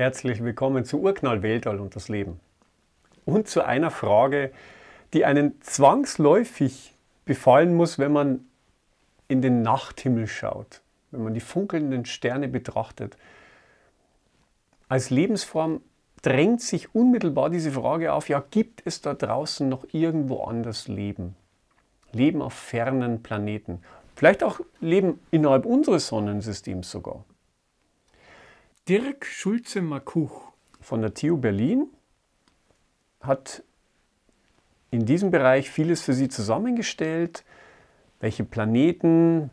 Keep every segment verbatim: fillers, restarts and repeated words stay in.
Herzlich willkommen zu Urknall, Weltall und das Leben. Und zu einer Frage, die einen zwangsläufig befallen muss, wenn man in den Nachthimmel schaut, wenn man die funkelnden Sterne betrachtet. Als Lebensform drängt sich unmittelbar diese Frage auf, ja, gibt es da draußen noch irgendwo anders Leben? Leben auf fernen Planeten, vielleicht auch Leben innerhalb unseres Sonnensystems sogar. Dirk Schulze-Makuch von der T U Berlin hat in diesem Bereich vieles für Sie zusammengestellt, welche Planeten,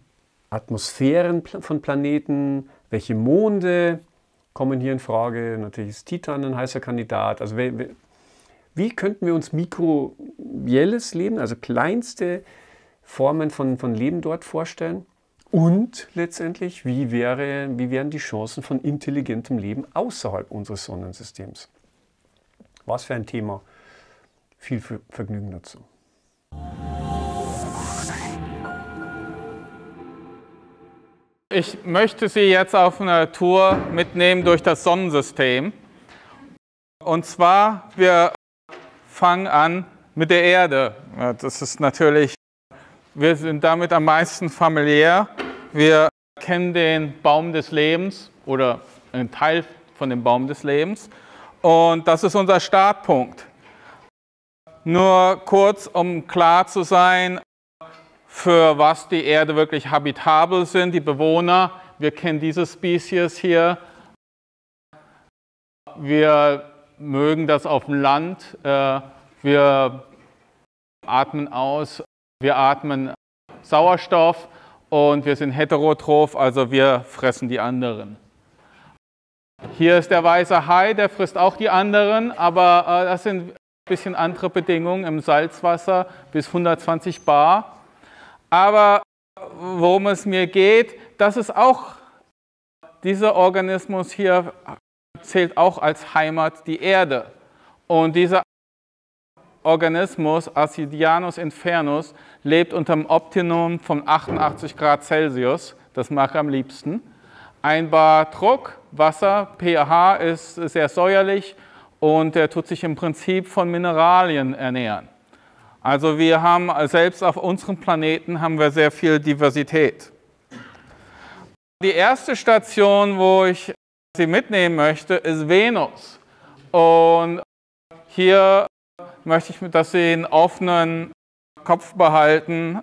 Atmosphären von Planeten, welche Monde kommen hier in Frage. Natürlich ist Titan ein heißer Kandidat. Also wie könnten wir uns mikrobielles Leben, also kleinste Formen von, von Leben dort vorstellen? Und letztendlich, wie, wäre, wie wären die Chancen von intelligentem Leben außerhalb unseres Sonnensystems? Was für ein Thema. Viel Vergnügen dazu. Ich möchte Sie jetzt auf eine Tour mitnehmen durch das Sonnensystem. Und zwar, wir fangen an mit der Erde. Das ist natürlich, wir sind damit am meisten familiär. Wir kennen den Baum des Lebens oder einen Teil von dem Baum des Lebens. Und das ist unser Startpunkt. Nur kurz, um klar zu sein, für was die Erde wirklich habitabel sind, die Bewohner. Wir kennen diese Spezies hier. Wir mögen das auf dem Land. Wir atmen aus, wir atmen Sauerstoff und wir sind heterotroph, also wir fressen die anderen. Hier ist der weiße Hai, der frisst auch die anderen, aber das sind ein bisschen andere Bedingungen im Salzwasser bis hundertzwanzig Bar. Aber worum es mir geht, das ist auch, dieser Organismus hier zählt auch als Heimat die Erde. Und dieser Organismus, Acidianus Infernus, lebt unter dem Optimum von achtundachtzig Grad Celsius, das mag er am liebsten. Ein Bar Druck, Wasser, pH ist sehr säuerlich und er tut sich im Prinzip von Mineralien ernähren. Also wir haben, selbst auf unserem Planeten haben wir sehr viel Diversität. Die erste Station, wo ich Sie mitnehmen möchte, ist Venus. Und hier möchte ich, dass Sie einen offenen Kopf behalten,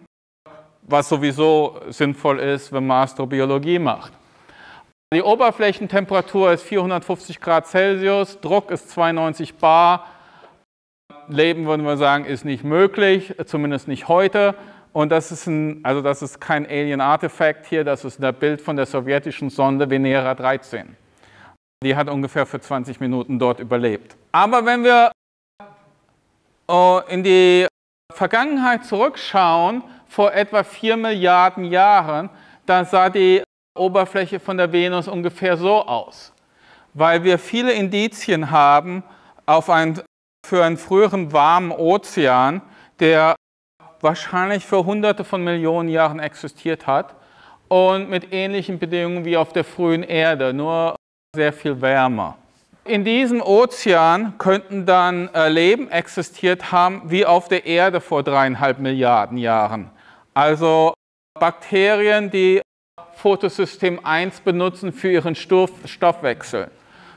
was sowieso sinnvoll ist, wenn man Astrobiologie macht. Die Oberflächentemperatur ist vierhundertfünfzig Grad Celsius, Druck ist zweiundneunzig Bar. Leben, würden wir sagen, ist nicht möglich, zumindest nicht heute. Und das ist, ein, also das ist kein Alien-Artefakt hier, das ist ein Bild von der sowjetischen Sonde Venera dreizehn. Die hat ungefähr für zwanzig Minuten dort überlebt. Aber wenn wir in die Vergangenheit zurückschauen, vor etwa vier Milliarden Jahren, da sah die Oberfläche von der Venus ungefähr so aus. Weil wir viele Indizien haben auf ein für einen früheren warmen Ozean, der wahrscheinlich für hunderte von Millionen Jahren existiert hat und mit ähnlichen Bedingungen wie auf der frühen Erde, nur sehr viel wärmer. In diesem Ozean könnten dann Leben existiert haben wie auf der Erde vor dreieinhalb Milliarden Jahren. Also Bakterien, die Photosystem eins benutzen für ihren Stoffwechsel.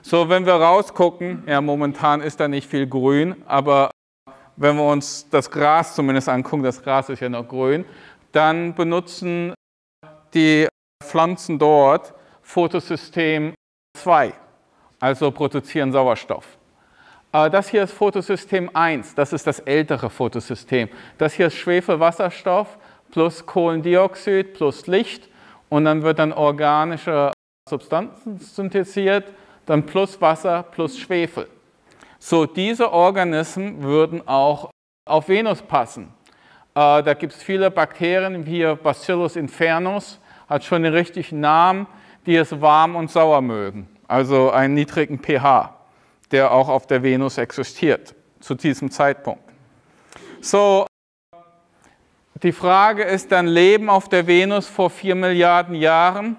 So, wenn wir rausgucken, ja, momentan ist da nicht viel grün, aber wenn wir uns das Gras zumindest angucken, das Gras ist ja noch grün, dann benutzen die Pflanzen dort Photosystem zwei, also produzieren Sauerstoff. Das hier ist Photosystem eins, das ist das ältere Photosystem. Das hier ist Schwefelwasserstoff plus Kohlendioxid plus Licht und dann wird dann organische Substanzen synthetisiert. Dann plus Wasser plus Schwefel. So, diese Organismen würden auch auf Venus passen. Äh, da gibt es viele Bakterien, wie Bacillus infernus, hat schon den richtigen Namen, die es warm und sauer mögen. Also einen niedrigen pH, der auch auf der Venus existiert, zu diesem Zeitpunkt. So, die Frage ist dann Leben auf der Venus vor vier Milliarden Jahren.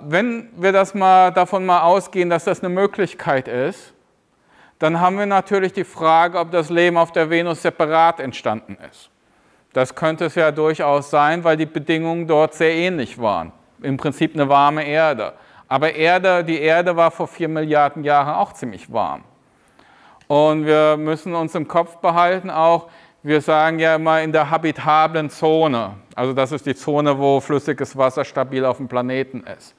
wenn wir das mal, davon mal ausgehen, dass das eine Möglichkeit ist, dann haben wir natürlich die Frage, ob das Leben auf der Venus separat entstanden ist. Das könnte es ja durchaus sein, weil die Bedingungen dort sehr ähnlich waren. Im Prinzip eine warme Erde. Aber Erde, die Erde war vor vier Milliarden Jahren auch ziemlich warm. Und wir müssen uns im Kopf behalten auch, wir sagen ja immer in der habitablen Zone. Also das ist die Zone, wo flüssiges Wasser stabil auf dem Planeten ist.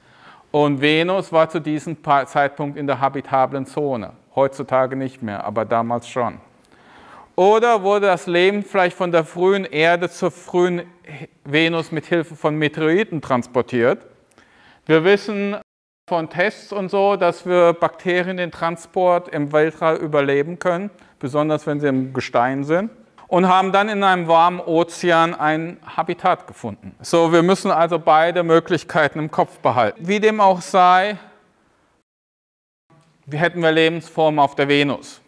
Und Venus war zu diesem Zeitpunkt in der habitablen Zone. Heutzutage nicht mehr, aber damals schon. Oder wurde das Leben vielleicht von der frühen Erde zur frühen Venus mit Hilfe von Meteoriten transportiert? Wir wissen von Tests und so, dass wir Bakterien den Transport im Weltall überleben können, besonders wenn sie im Gestein sind, und haben dann in einem warmen Ozean ein Habitat gefunden. So, wir müssen also beide Möglichkeiten im Kopf behalten. Wie dem auch sei, hätten wir Lebensformen auf der Venus.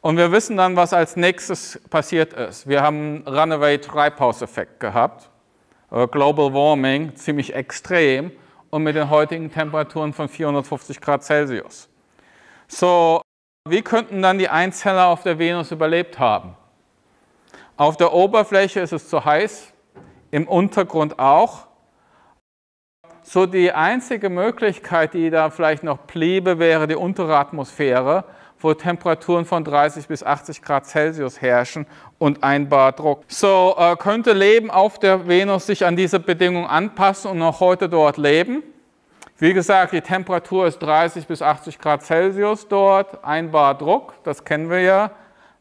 Und wir wissen dann, was als nächstes passiert ist. Wir haben einen Runaway-Treibhauseffekt gehabt, Global Warming, ziemlich extrem und mit den heutigen Temperaturen von vierhundertfünfzig Grad Celsius. So, wie könnten dann die Einzeller auf der Venus überlebt haben? Auf der Oberfläche ist es zu heiß, im Untergrund auch. So die einzige Möglichkeit, die da vielleicht noch bliebe, wäre die untere Atmosphäre, wo Temperaturen von dreißig bis achtzig Grad Celsius herrschen und ein Bar Druck. So äh, könnte Leben auf der Venus sich an diese Bedingungen anpassen und noch heute dort leben. Wie gesagt, die Temperatur ist dreißig bis achtzig Grad Celsius dort, ein Bar Druck, das kennen wir ja.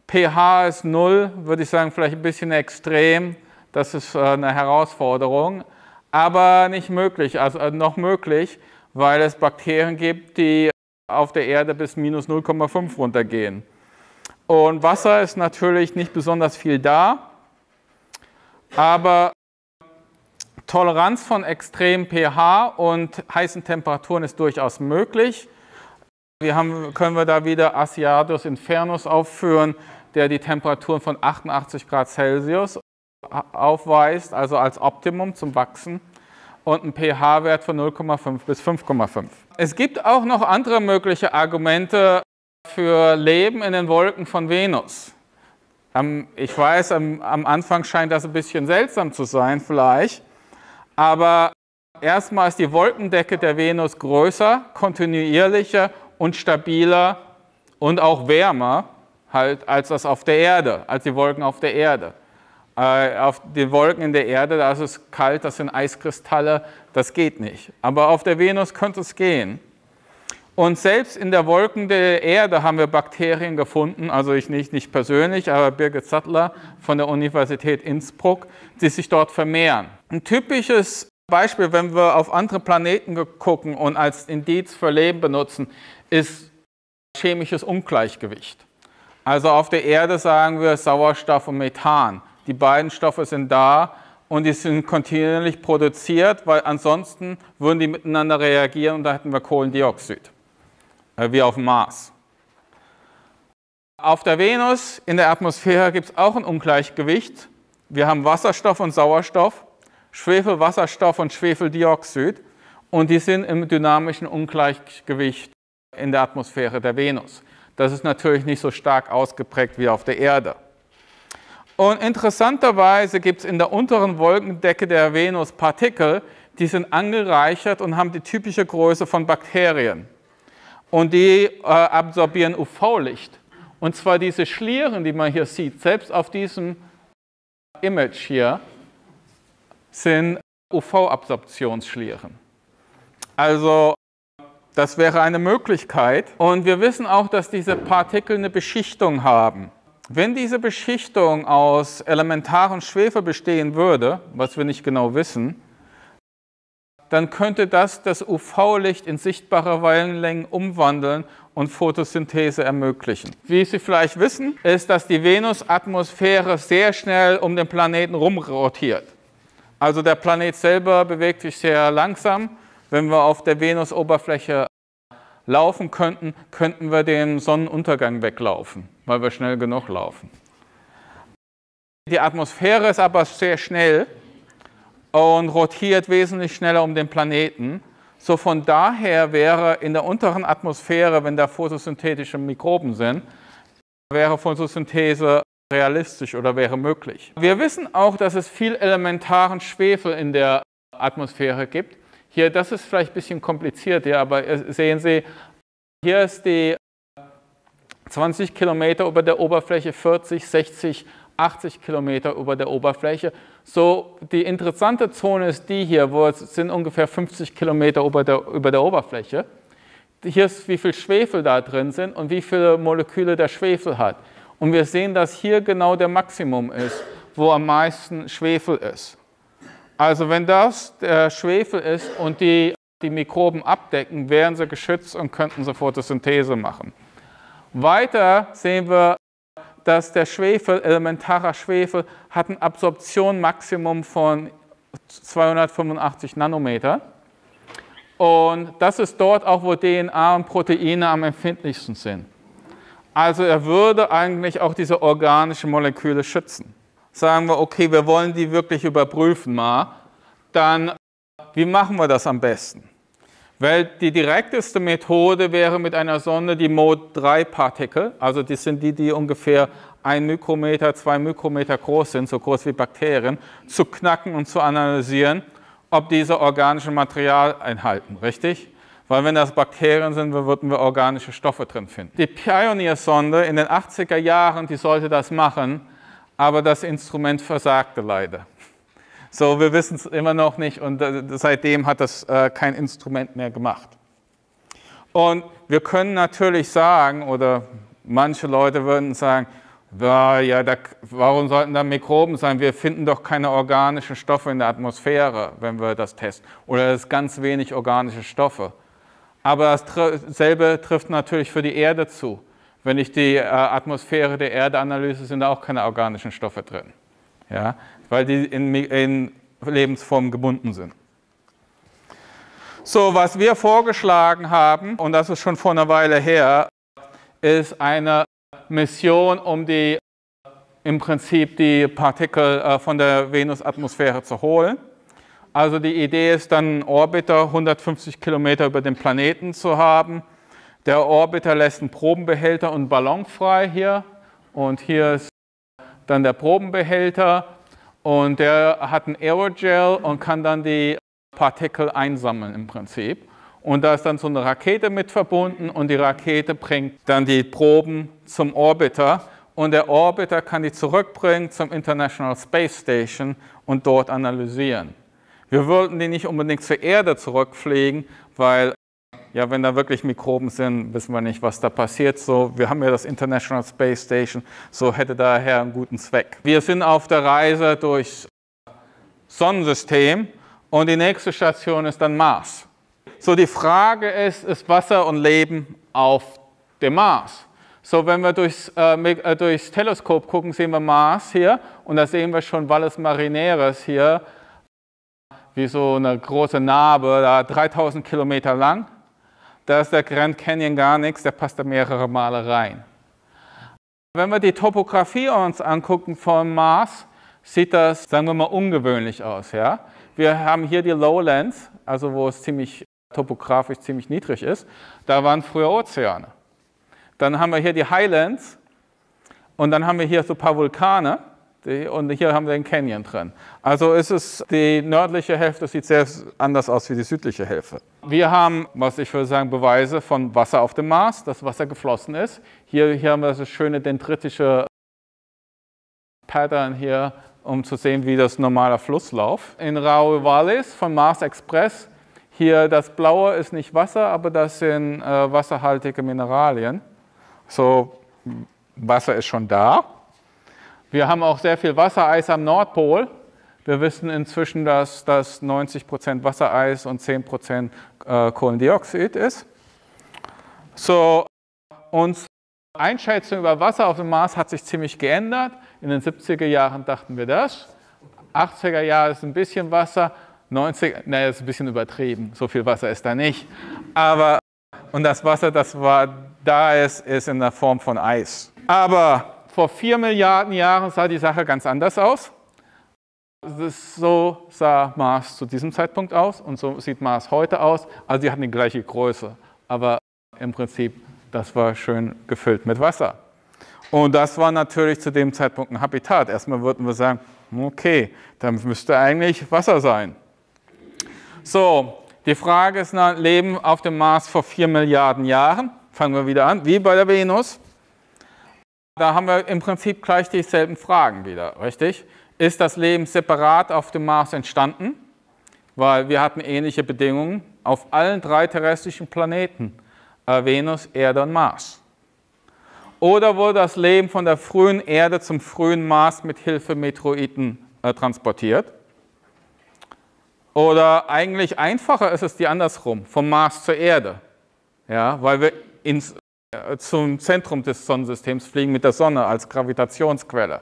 pH ist null, würde ich sagen, vielleicht ein bisschen extrem, das ist äh, eine Herausforderung, aber nicht möglich, also äh, noch möglich, weil es Bakterien gibt, die auf der Erde bis minus null Komma fünf runtergehen. Und Wasser ist natürlich nicht besonders viel da, aber Toleranz von extrem pH und heißen Temperaturen ist durchaus möglich. Wir haben, können wir da wieder Acidianus Infernus aufführen, der die Temperaturen von achtundachtzig Grad Celsius aufweist, also als Optimum zum Wachsen. Und ein pH-Wert von null Komma fünf bis fünf Komma fünf. Es gibt auch noch andere mögliche Argumente für Leben in den Wolken von Venus. Ich weiß, am Anfang scheint das ein bisschen seltsam zu sein vielleicht, aber erstmal ist die Wolkendecke der Venus größer, kontinuierlicher und stabiler und auch wärmer halt als das auf der Erde, als die Wolken auf der Erde. Auf den Wolken in der Erde, da ist es kalt, das sind Eiskristalle, das geht nicht. Aber auf der Venus könnte es gehen. Und selbst in der Wolken der Erde haben wir Bakterien gefunden, also ich nicht, nicht persönlich, aber Birgit Sattler von der Universität Innsbruck, die sich dort vermehren. Ein typisches Beispiel, wenn wir auf andere Planeten gucken und als Indiz für Leben benutzen, ist chemisches Ungleichgewicht. Also auf der Erde sagen wir Sauerstoff und Methan. Die beiden Stoffe sind da und die sind kontinuierlich produziert, weil ansonsten würden die miteinander reagieren und da hätten wir Kohlendioxid, wie auf dem Mars. Auf der Venus in der Atmosphäre gibt es auch ein Ungleichgewicht. Wir haben Wasserstoff und Sauerstoff, Schwefelwasserstoff und Schwefeldioxid und die sind im dynamischen Ungleichgewicht in der Atmosphäre der Venus. Das ist natürlich nicht so stark ausgeprägt wie auf der Erde. Und interessanterweise gibt es in der unteren Wolkendecke der Venus Partikel, die sind angereichert und haben die typische Größe von Bakterien. Und die äh, absorbieren U V-Licht. Und zwar diese Schlieren, die man hier sieht, selbst auf diesem Image hier, sind U V-Absorptionsschlieren. Also das wäre eine Möglichkeit. Und wir wissen auch, dass diese Partikel eine Beschichtung haben. Wenn diese Beschichtung aus elementarem Schwefel bestehen würde, was wir nicht genau wissen, dann könnte das das U V-Licht in sichtbare Wellenlängen umwandeln und Photosynthese ermöglichen. Wie Sie vielleicht wissen, ist, dass die Venusatmosphäre sehr schnell um den Planeten rumrotiert. Also der Planet selber bewegt sich sehr langsam. Wenn wir auf der Venusoberfläche laufen könnten, könnten wir den Sonnenuntergang weglaufen, weil wir schnell genug laufen. Die Atmosphäre ist aber sehr schnell und rotiert wesentlich schneller um den Planeten, So von daher wäre in der unteren Atmosphäre, wenn da photosynthetische Mikroben sind, wäre Photosynthese realistisch oder wäre möglich. Wir wissen auch, dass es viel elementaren Schwefel in der Atmosphäre gibt. Hier, das ist vielleicht ein bisschen kompliziert, ja, aber sehen Sie, hier ist die zwanzig Kilometer über der Oberfläche, vierzig, sechzig, achtzig Kilometer über der Oberfläche. So, die interessante Zone ist die hier, wo es sind ungefähr fünfzig Kilometer über der, über der Oberfläche. Hier ist, wie viel Schwefel da drin sind und wie viele Moleküle der Schwefel hat. Und wir sehen, dass hier genau der Maximum ist, wo am meisten Schwefel ist. Also wenn das der Schwefel ist und die, die Mikroben abdecken, wären sie geschützt und könnten sie Photosynthese machen. Weiter sehen wir, dass der Schwefel, elementarer Schwefel, hat ein Absorptionsmaximum von zweihundertfünfundachtzig Nanometer. Und das ist dort auch, wo D N A und Proteine am empfindlichsten sind. Also er würde eigentlich auch diese organischen Moleküle schützen. Sagen wir, okay, wir wollen die wirklich überprüfen mal, dann wie machen wir das am besten? Weil die direkteste Methode wäre mit einer Sonde die Mod drei Partikel, also das sind die, die ungefähr ein Mikrometer, zwei Mikrometer groß sind, so groß wie Bakterien, zu knacken und zu analysieren, ob diese organische Material enthalten, richtig? Weil wenn das Bakterien sind, würden wir organische Stoffe drin finden. Die Pioneer-Sonde in den achtziger Jahren, die sollte das machen, aber das Instrument versagte leider. So, wir wissen es immer noch nicht und seitdem hat das äh, kein Instrument mehr gemacht. Und wir können natürlich sagen, oder manche Leute würden sagen, ja, ja, da, warum sollten da Mikroben sein? Wir finden doch keine organischen Stoffe in der Atmosphäre, wenn wir das testen. Oder es ist ganz wenig organische Stoffe. Aber dasselbe trifft natürlich für die Erde zu. Wenn ich die äh, Atmosphäre der Erde analyse, sind da auch keine organischen Stoffe drin. Ja? Weil die in, in Lebensformen gebunden sind. So, was wir vorgeschlagen haben, und das ist schon vor einer Weile her, ist eine Mission, um die, im Prinzip die Partikel äh, von der Venus-Atmosphäre zu holen. Also die Idee ist dann, einen Orbiter hundertfünfzig Kilometer über den Planeten zu haben. Der Orbiter lässt einen Probenbehälter und einen Ballon frei hier. Und hier ist dann der Probenbehälter und der hat ein Aerogel und kann dann die Partikel einsammeln im Prinzip. Und da ist dann so eine Rakete mit verbunden und die Rakete bringt dann die Proben zum Orbiter und der Orbiter kann die zurückbringen zum International Space Station und dort analysieren. Wir würden die nicht unbedingt zur Erde zurückfliegen, weil, ja, wenn da wirklich Mikroben sind, wissen wir nicht, was da passiert. So, wir haben ja das International Space Station, so hätte daher einen guten Zweck. Wir sind auf der Reise durchs Sonnensystem und die nächste Station ist dann Mars. So, die Frage ist, ist Wasser und Leben auf dem Mars? So, wenn wir durchs, äh, durchs Teleskop gucken, sehen wir Mars hier und da sehen wir schon Valles Marineris hier, wie so eine große Narbe, da dreitausend Kilometer lang. Da ist der Grand Canyon gar nichts, der passt da mehrere Male rein. Wenn wir die Topografie uns angucken vom Mars, sieht das, sagen wir mal, ungewöhnlich aus. Ja? Wir haben hier die Lowlands, also wo es ziemlich topografisch ziemlich niedrig ist. Da waren früher Ozeane. Dann haben wir hier die Highlands und dann haben wir hier so ein paar Vulkane und hier haben wir den Canyon drin. Also ist es, die nördliche Hälfte sieht sehr anders aus wie die südliche Hälfte. Wir haben, was ich würde sagen, Beweise von Wasser auf dem Mars, dass Wasser geflossen ist. Hier, hier haben wir das schöne dendritische Pattern hier, um zu sehen, wie das normaler Flusslauf. In Raoul Vallis von Mars Express, hier das Blaue ist nicht Wasser, aber das sind äh, wasserhaltige Mineralien. So, Wasser ist schon da. Wir haben auch sehr viel Wassereis am Nordpol. Wir wissen inzwischen, dass das neunzig Prozent Wassereis und zehn Prozent Kohlendioxid ist. So, unsere Einschätzung über Wasser auf dem Mars hat sich ziemlich geändert. In den siebziger Jahren dachten wir das. achtziger Jahre ist ein bisschen Wasser, neunziger, naja, ist ein bisschen übertrieben, so viel Wasser ist da nicht. Aber, und das Wasser, das war, da ist, ist in der Form von Eis. Aber vor vier Milliarden Jahren sah die Sache ganz anders aus. So sah Mars zu diesem Zeitpunkt aus und so sieht Mars heute aus. Also sie hatten die gleiche Größe, aber im Prinzip, das war schön gefüllt mit Wasser. Und das war natürlich zu dem Zeitpunkt ein Habitat. Erstmal würden wir sagen, okay, da müsste eigentlich Wasser sein. So, die Frage ist nach Leben auf dem Mars vor vier Milliarden Jahren. Fangen wir wieder an, wie bei der Venus. Da haben wir im Prinzip gleich dieselben Fragen wieder, richtig? Ist das Leben separat auf dem Mars entstanden? Weil wir hatten ähnliche Bedingungen auf allen drei terrestrischen Planeten, Venus, Erde und Mars. Oder wurde das Leben von der frühen Erde zum frühen Mars mit Hilfe Meteoriten äh, transportiert? Oder eigentlich einfacher ist es die andersrum, vom Mars zur Erde, ja, weil wir ins, äh, zum Zentrum des Sonnensystems fliegen mit der Sonne als Gravitationsquelle.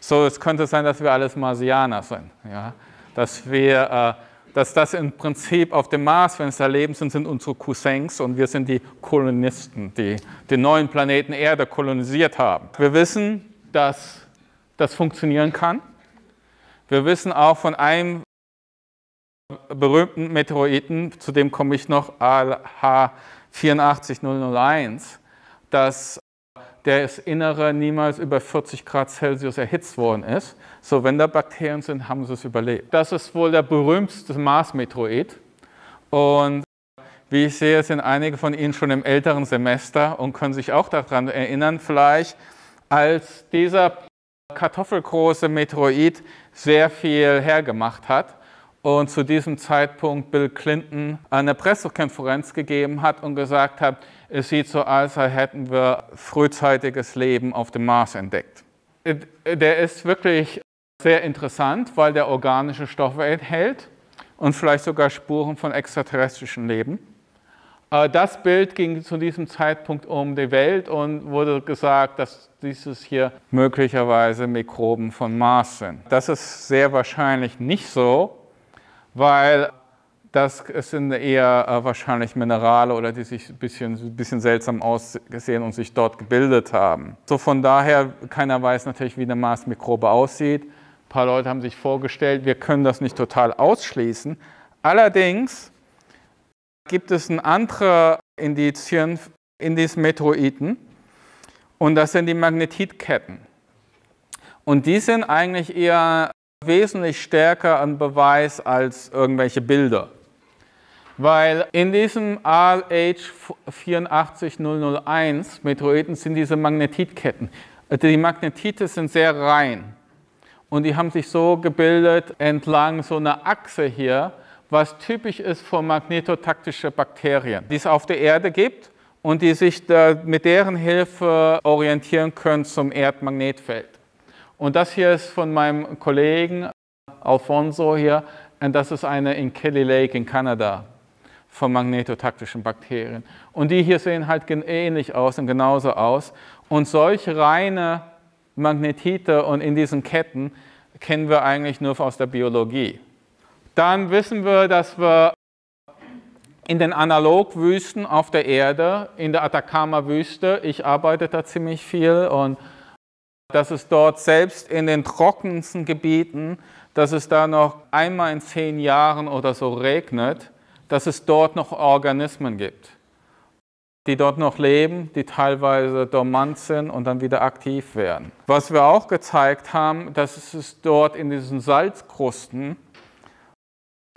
So, es könnte sein, dass wir alles Marsianer sind, ja? dass, wir, äh, dass das im Prinzip auf dem Mars, wenn es da Leben sind, sind unsere Cousins und wir sind die Kolonisten, die den neuen Planeten Erde kolonisiert haben. Wir wissen, dass das funktionieren kann. Wir wissen auch von einem berühmten Meteoriten, zu dem komme ich noch, A L H acht vier null null eins, dass das Innere niemals über vierzig Grad Celsius erhitzt worden ist. So, wenn da Bakterien sind, haben sie es überlebt. Das ist wohl der berühmteste Mars-Meteorit. Und wie ich sehe, sind einige von Ihnen schon im älteren Semester und können sich auch daran erinnern, vielleicht, als dieser kartoffelgroße Meteorit sehr viel hergemacht hat und zu diesem Zeitpunkt Bill Clinton eine Pressekonferenz gegeben hat und gesagt hat, es sieht so aus, als hätten wir frühzeitiges Leben auf dem Mars entdeckt. Der ist wirklich sehr interessant, weil der organische Stoffe enthält und vielleicht sogar Spuren von extraterrestrischem Leben. Das Bild ging zu diesem Zeitpunkt um die Welt und wurde gesagt, dass dieses hier möglicherweise Mikroben von Mars sind. Das ist sehr wahrscheinlich nicht so, weil das sind eher äh, wahrscheinlich Minerale oder die sich ein bisschen, ein bisschen seltsam ausgesehen und sich dort gebildet haben. So, von daher, keiner weiß natürlich, wie eine Marsmikrobe aussieht. Ein paar Leute haben sich vorgestellt, wir können das nicht total ausschließen. Allerdings gibt es ein andere Indizien in diesen Meteoriten und das sind die Magnetitketten. Und die sind eigentlich eher wesentlich stärker an Beweis als irgendwelche Bilder. Weil in diesem A L H acht vier null null eins Meteoriten sind diese Magnetitketten. Die Magnetite sind sehr rein und die haben sich so gebildet entlang so einer Achse hier, was typisch ist für magnetotaktische Bakterien, die es auf der Erde gibt und die sich da mit deren Hilfe orientieren können zum Erdmagnetfeld. Und das hier ist von meinem Kollegen Alfonso hier, und das ist eine in Kelly Lake in Kanada von magnetotaktischen Bakterien. Und die hier sehen halt ähnlich aus und genauso aus. Und solche reine Magnetite und in diesen Ketten kennen wir eigentlich nur aus der Biologie. Dann wissen wir, dass wir in den Analogwüsten auf der Erde, in der Atacama-Wüste, ich arbeite da ziemlich viel und dass es dort selbst in den trockensten Gebieten, dass es da noch einmal in zehn Jahren oder so regnet, dass es dort noch Organismen gibt, die dort noch leben, die teilweise dormant sind und dann wieder aktiv werden. Was wir auch gezeigt haben, dass es dort in diesen Salzkrusten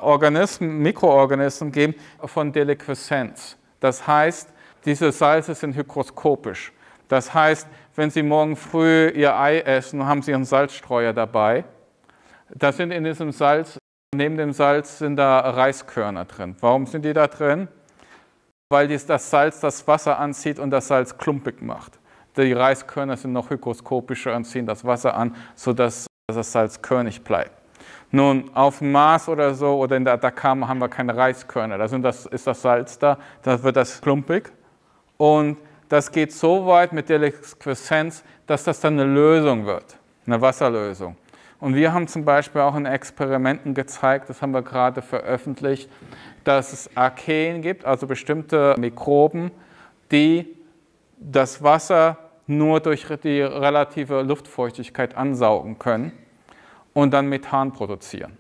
Organismen, Mikroorganismen gibt von Deliquescenz. Das heißt, diese Salze sind hygroskopisch. Das heißt, wenn Sie morgen früh Ihr Ei essen, haben Sie einen Salzstreuer dabei. Da sind in diesem Salz, neben dem Salz sind da Reiskörner drin. Warum sind die da drin? Weil das Salz das Wasser anzieht und das Salz klumpig macht. Die Reiskörner sind noch hygroskopischer und ziehen das Wasser an, sodass das Salz körnig bleibt. Nun, auf dem Mars oder so oder in der Atacama haben wir keine Reiskörner. Da sind das, ist das Salz da, da wird das klumpig und das geht so weit mit Deliquescenz, dass das dann eine Lösung wird, eine Wasserlösung. Und wir haben zum Beispiel auch in Experimenten gezeigt, das haben wir gerade veröffentlicht, dass es Archeen gibt, also bestimmte Mikroben, die das Wasser nur durch die relative Luftfeuchtigkeit ansaugen können. und dann Methan produzieren.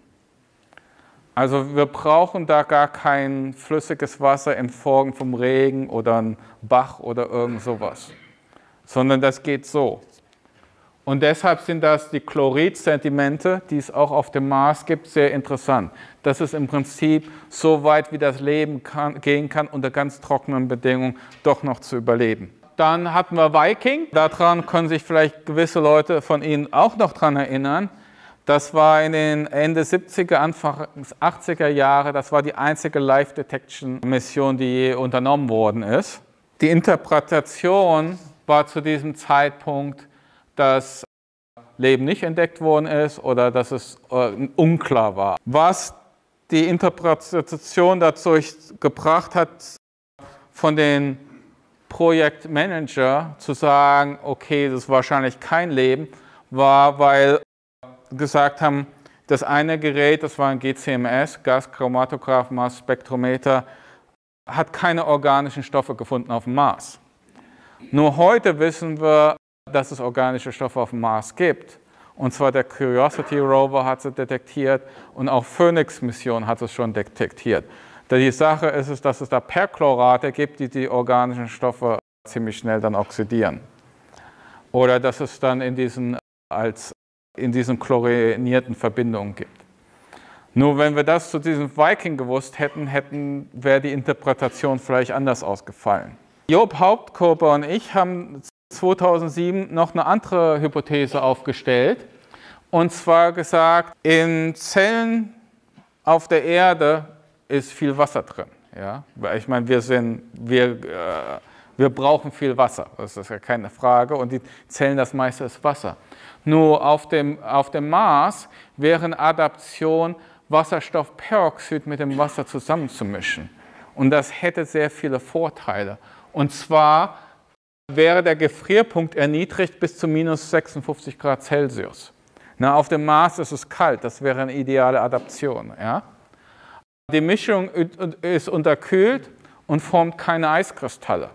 Also wir brauchen da gar kein flüssiges Wasser in Form vom Regen oder einem Bach oder irgend sowas, sondern das geht so. Und deshalb sind das die Chloridsedimente, die es auch auf dem Mars gibt, sehr interessant. Das ist im Prinzip so weit, wie das Leben kann, gehen kann, unter ganz trockenen Bedingungen doch noch zu überleben. Dann hatten wir Viking. Daran können sich vielleicht gewisse Leute von Ihnen auch noch dran erinnern. Das war in den Ende siebziger, Anfang achtziger Jahre, das war die einzige Live-Detection-Mission, die je unternommen worden ist. Die Interpretation war zu diesem Zeitpunkt, dass Leben nicht entdeckt worden ist oder dass es äh, unklar war. Was die Interpretation dazu gebracht hat, von den Projektmanager zu sagen, okay, das ist wahrscheinlich kein Leben, war, weil gesagt haben, das eine Gerät, das war ein G C M S, Gaschromatograph, Massspektrometer, hat keine organischen Stoffe gefunden auf dem Mars. Nur heute wissen wir, dass es organische Stoffe auf dem Mars gibt. Und zwar der Curiosity Rover hat es detektiert und auch Phoenix Mission hat es schon detektiert. Die Sache ist, es, dass es da Perchlorate gibt, die die organischen Stoffe ziemlich schnell dann oxidieren. Oder dass es dann in diesen, als, in diesen chlorinierten Verbindungen gibt. Nur wenn wir das zu diesem Viking gewusst hätten, hätten wäre die Interpretation vielleicht anders ausgefallen. Joop Houtkooper und ich haben zweitausendsieben noch eine andere Hypothese aufgestellt, und zwar gesagt, in Zellen auf der Erde ist viel Wasser drin. Ja? Ich meine, wir, sind, wir, äh, wir brauchen viel Wasser, das ist ja keine Frage, und die Zellen, das meiste ist Wasser. Nur auf dem, auf dem Mars wäre eine Adaption, Wasserstoffperoxid mit dem Wasser zusammenzumischen. Und das hätte sehr viele Vorteile. Und zwar wäre der Gefrierpunkt erniedrigt bis zu minus sechsundfünfzig Grad Celsius. Na, auf dem Mars ist es kalt, das wäre eine ideale Adaption. Ja? Die Mischung ist unterkühlt und formt keine Eiskristalle.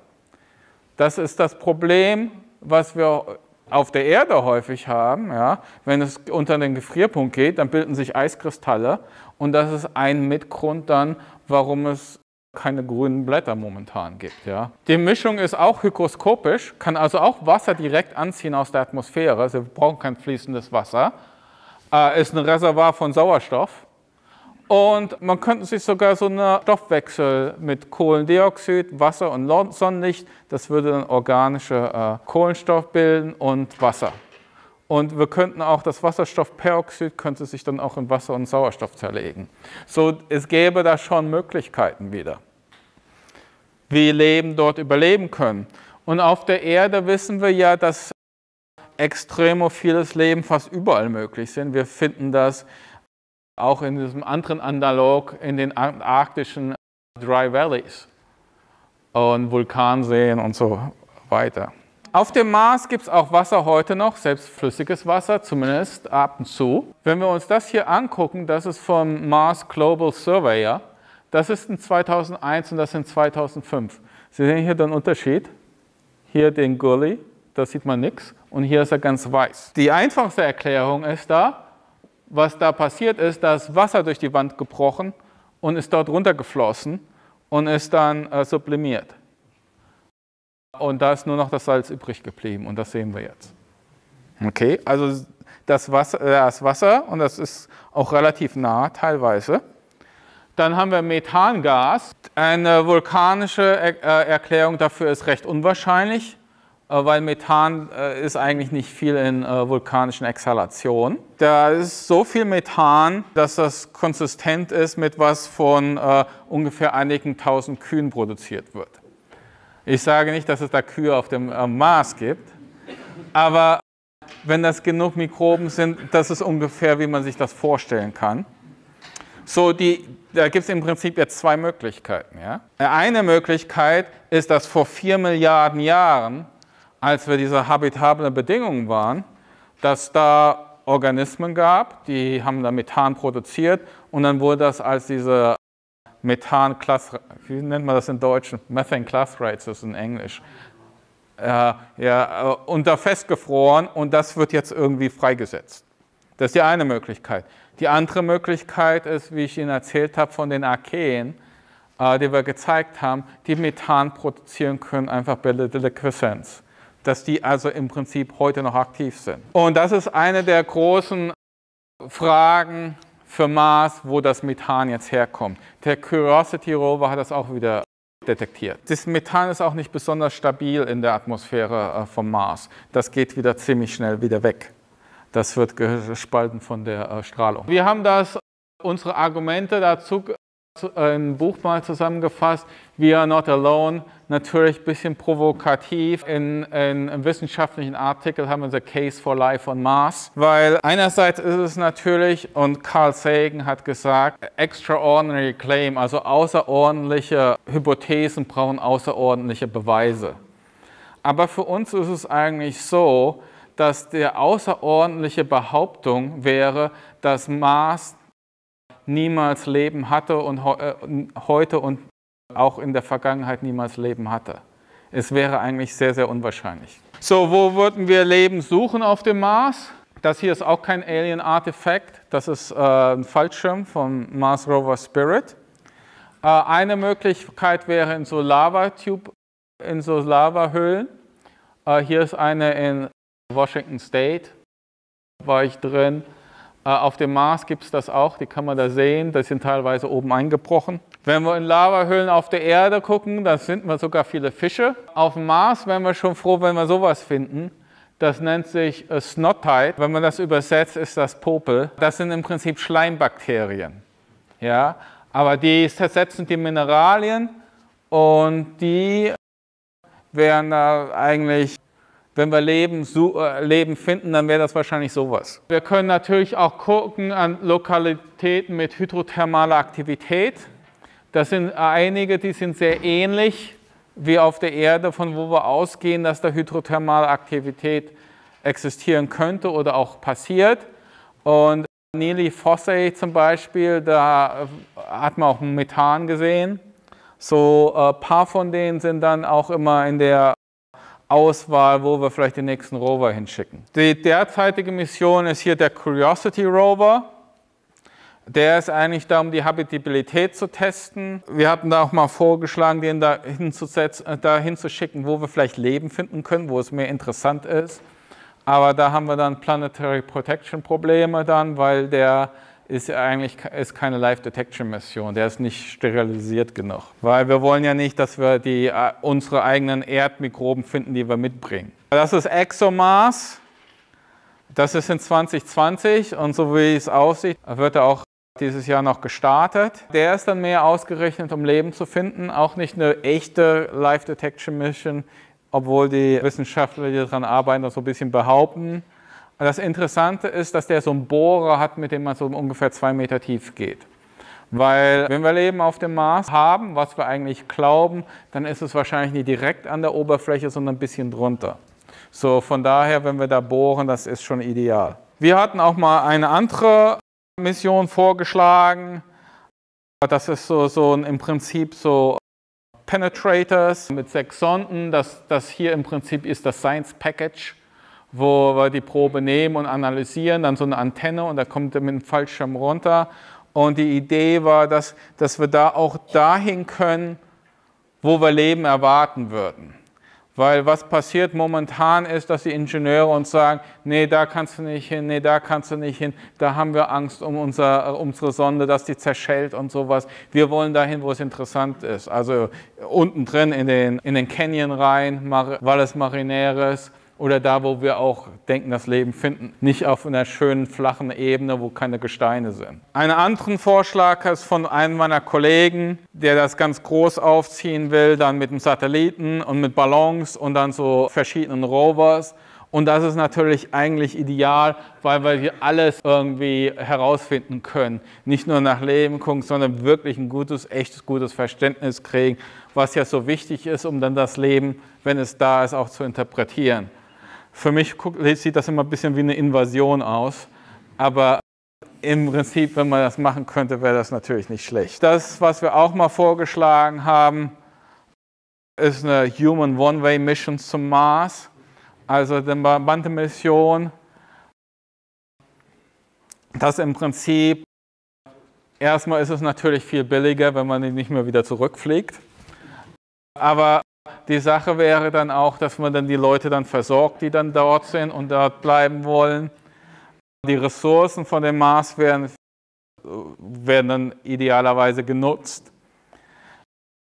Das ist das Problem, was wir auf der Erde häufig haben. Ja? Wenn es unter den Gefrierpunkt geht, dann bilden sich Eiskristalle, und das ist ein Mitgrund dann, warum es keine grünen Blätter momentan gibt. Ja. Die Mischung ist auch hygroskopisch, kann also auch Wasser direkt anziehen aus der Atmosphäre, also wir brauchen kein fließendes Wasser, äh, ist ein Reservoir von Sauerstoff, und man könnte sich sogar so einen Stoffwechsel mit Kohlendioxid, Wasser und Sonnenlicht, das würde dann organische äh, Kohlenstoff bilden und Wasser. Und wir könnten auch, das Wasserstoffperoxid könnte sich dann auch in Wasser und Sauerstoff zerlegen. So, es gäbe da schon Möglichkeiten wieder, wie Leben dort überleben können. Und auf der Erde wissen wir ja, dass extremophiles Leben fast überall möglich sind. Wir finden das auch in diesem anderen Analog in den arktischen Dry Valleys und Vulkanseen und so weiter. Auf dem Mars gibt es auch Wasser heute noch, selbst flüssiges Wasser, zumindest ab und zu. Wenn wir uns das hier angucken, das ist vom Mars Global Surveyor. Das ist in zweitausendeins und das sind zweitausendfünf. Sie sehen hier den Unterschied. Hier den Gully, da sieht man nichts, und hier ist er ganz weiß. Die einfachste Erklärung ist da, was da passiert ist, dass Wasser durch die Wand gebrochen und ist dort runtergeflossen und ist dann äh, sublimiert. Und da ist nur noch das Salz übrig geblieben, und das sehen wir jetzt. Okay, also das Wasser, das Wasser, und das ist auch relativ nah teilweise. Dann haben wir Methangas. Eine vulkanische Erklärung dafür ist recht unwahrscheinlich, weil Methan ist eigentlich nicht viel in vulkanischen Exhalationen. Da ist so viel Methan, dass das konsistent ist mit was von ungefähr einigen tausend Kühen produziert wird. Ich sage nicht, dass es da Kühe auf dem Mars gibt, aber wenn das genug Mikroben sind, das ist ungefähr, wie man sich das vorstellen kann. So, die, da gibt es im Prinzip jetzt zwei Möglichkeiten. Ja? Eine Möglichkeit ist, dass vor vier Milliarden Jahren, als wir diese habitablen Bedingungen waren, dass da Organismen gab, die haben da Methan produziert, und dann wurde das als diese Methan Class, wie nennt man das in Deutsch? Methane Class Rates ist in Englisch. Äh, ja, unter festgefroren, und das wird jetzt irgendwie freigesetzt. Das ist die eine Möglichkeit. Die andere Möglichkeit ist, wie ich Ihnen erzählt habe, von den Archeen, äh, die wir gezeigt haben, die Methan produzieren können, einfach bei der Liquescenz, dass die also im Prinzip heute noch aktiv sind. Und das ist eine der großen Fragen für Mars, wo das Methan jetzt herkommt. Der Curiosity Rover hat das auch wieder detektiert. Das Methan ist auch nicht besonders stabil in der Atmosphäre äh, vom Mars. Das geht wieder ziemlich schnell wieder weg. Das wird gespalten von der äh, Strahlung. Wir haben das, unsere Argumente dazu äh, im Buch mal zusammengefasst. We are not alone. Natürlich ein bisschen provokativ. In, in einem wissenschaftlichen Artikel haben wir The Case for Life on Mars. Weil einerseits ist es natürlich, und Carl Sagan hat gesagt, extraordinary claim, also außerordentliche Hypothesen brauchen außerordentliche Beweise. Aber für uns ist es eigentlich so, dass die außerordentliche Behauptung wäre, dass Mars niemals Leben hatte und heute und auch in der Vergangenheit niemals Leben hatte. Es wäre eigentlich sehr, sehr unwahrscheinlich. So, wo würden wir Leben suchen auf dem Mars? Das hier ist auch kein Alien-Artefakt. Das ist äh, ein Fallschirm vom Mars Rover Spirit. Äh, eine Möglichkeit wäre in so Lava-Tube, in so Lava-Höhlen. Äh, hier ist eine in Washington State, war ich drin. Äh, auf dem Mars gibt es das auch, die kann man da sehen, die sind teilweise oben eingebrochen. Wenn wir in Lavahöhlen auf der Erde gucken, da sind wir sogar viele Fische. Auf dem Mars wären wir schon froh, wenn wir sowas finden. Das nennt sich äh, Snot-Tide. Wenn man das übersetzt, ist das Popel. Das sind im Prinzip Schleimbakterien. Ja? Aber die zersetzen die Mineralien und die wären da eigentlich... Wenn wir Leben, äh, Leben finden, dann wäre das wahrscheinlich sowas. Wir können natürlich auch gucken an Lokalitäten mit hydrothermaler Aktivität. Das sind einige, die sind sehr ähnlich wie auf der Erde, von wo wir ausgehen, dass da hydrothermale Aktivität existieren könnte oder auch passiert. Und Nili Fossae zum Beispiel, da hat man auch Methan gesehen. So ein äh, paar von denen sind dann auch immer in der Auswahl, wo wir vielleicht den nächsten Rover hinschicken. Die derzeitige Mission ist hier der Curiosity Rover. Der ist eigentlich da, um die Habitabilität zu testen. Wir hatten da auch mal vorgeschlagen, den da hinzusetzen, da hinzuschicken, wo wir vielleicht Leben finden können, wo es mehr interessant ist. Aber da haben wir dann Planetary Protection Probleme dann, weil der ist eigentlich ist keine Live-Detection-Mission, der ist nicht sterilisiert genug. Weil wir wollen ja nicht, dass wir die, unsere eigenen Erdmikroben finden, die wir mitbringen. Das ist ExoMars, das ist in zwanzig zwanzig und so wie es aussieht, wird er auch dieses Jahr noch gestartet. Der ist dann mehr ausgerechnet, um Leben zu finden, auch nicht eine echte Live-Detection-Mission, obwohl die Wissenschaftler, die daran arbeiten, das so ein bisschen behaupten. Das Interessante ist, dass der so einen Bohrer hat, mit dem man so ungefähr zwei Meter tief geht. Weil wenn wir Leben auf dem Mars haben, was wir eigentlich glauben, dann ist es wahrscheinlich nicht direkt an der Oberfläche, sondern ein bisschen drunter. So, von daher, wenn wir da bohren, das ist schon ideal. Wir hatten auch mal eine andere Mission vorgeschlagen. Das ist so, so ein, im Prinzip so Penetrators mit sechs Sonden. Das, das hier im Prinzip ist das Science Package, wo wir die Probe nehmen und analysieren, dann so eine Antenne und da kommt er mit dem Fallschirm runter. Und die Idee war, dass, dass wir da auch dahin können, wo wir Leben erwarten würden. Weil was passiert momentan ist, dass die Ingenieure uns sagen, nee, da kannst du nicht hin, nee, da kannst du nicht hin, da haben wir Angst um unser, unsere Sonde, dass die zerschellt und sowas. Wir wollen dahin, wo es interessant ist. Also unten drin in den, in den Canyon rein, Valles Marineris, oder da, wo wir auch denken, das Leben finden, nicht auf einer schönen, flachen Ebene, wo keine Gesteine sind. Einen anderen Vorschlag ist von einem meiner Kollegen, der das ganz groß aufziehen will, dann mit einem Satelliten und mit Ballons und dann so verschiedenen Rovers. Und das ist natürlich eigentlich ideal, weil wir hier alles irgendwie herausfinden können. Nicht nur nach Leben gucken, sondern wirklich ein gutes, echtes, gutes Verständnis kriegen, was ja so wichtig ist, um dann das Leben, wenn es da ist, auch zu interpretieren. Für mich sieht das immer ein bisschen wie eine Invasion aus, aber im Prinzip, wenn man das machen könnte, wäre das natürlich nicht schlecht. Das, was wir auch mal vorgeschlagen haben, ist eine Human One-Way Mission zum Mars, also eine Bande-Mission, dass im Prinzip, erstmal ist es natürlich viel billiger, wenn man ihn nicht mehr wieder zurückfliegt. Aber die Sache wäre dann auch, dass man dann die Leute dann versorgt, die dann dort sind und dort bleiben wollen. Die Ressourcen von dem Mars werden, werden dann idealerweise genutzt.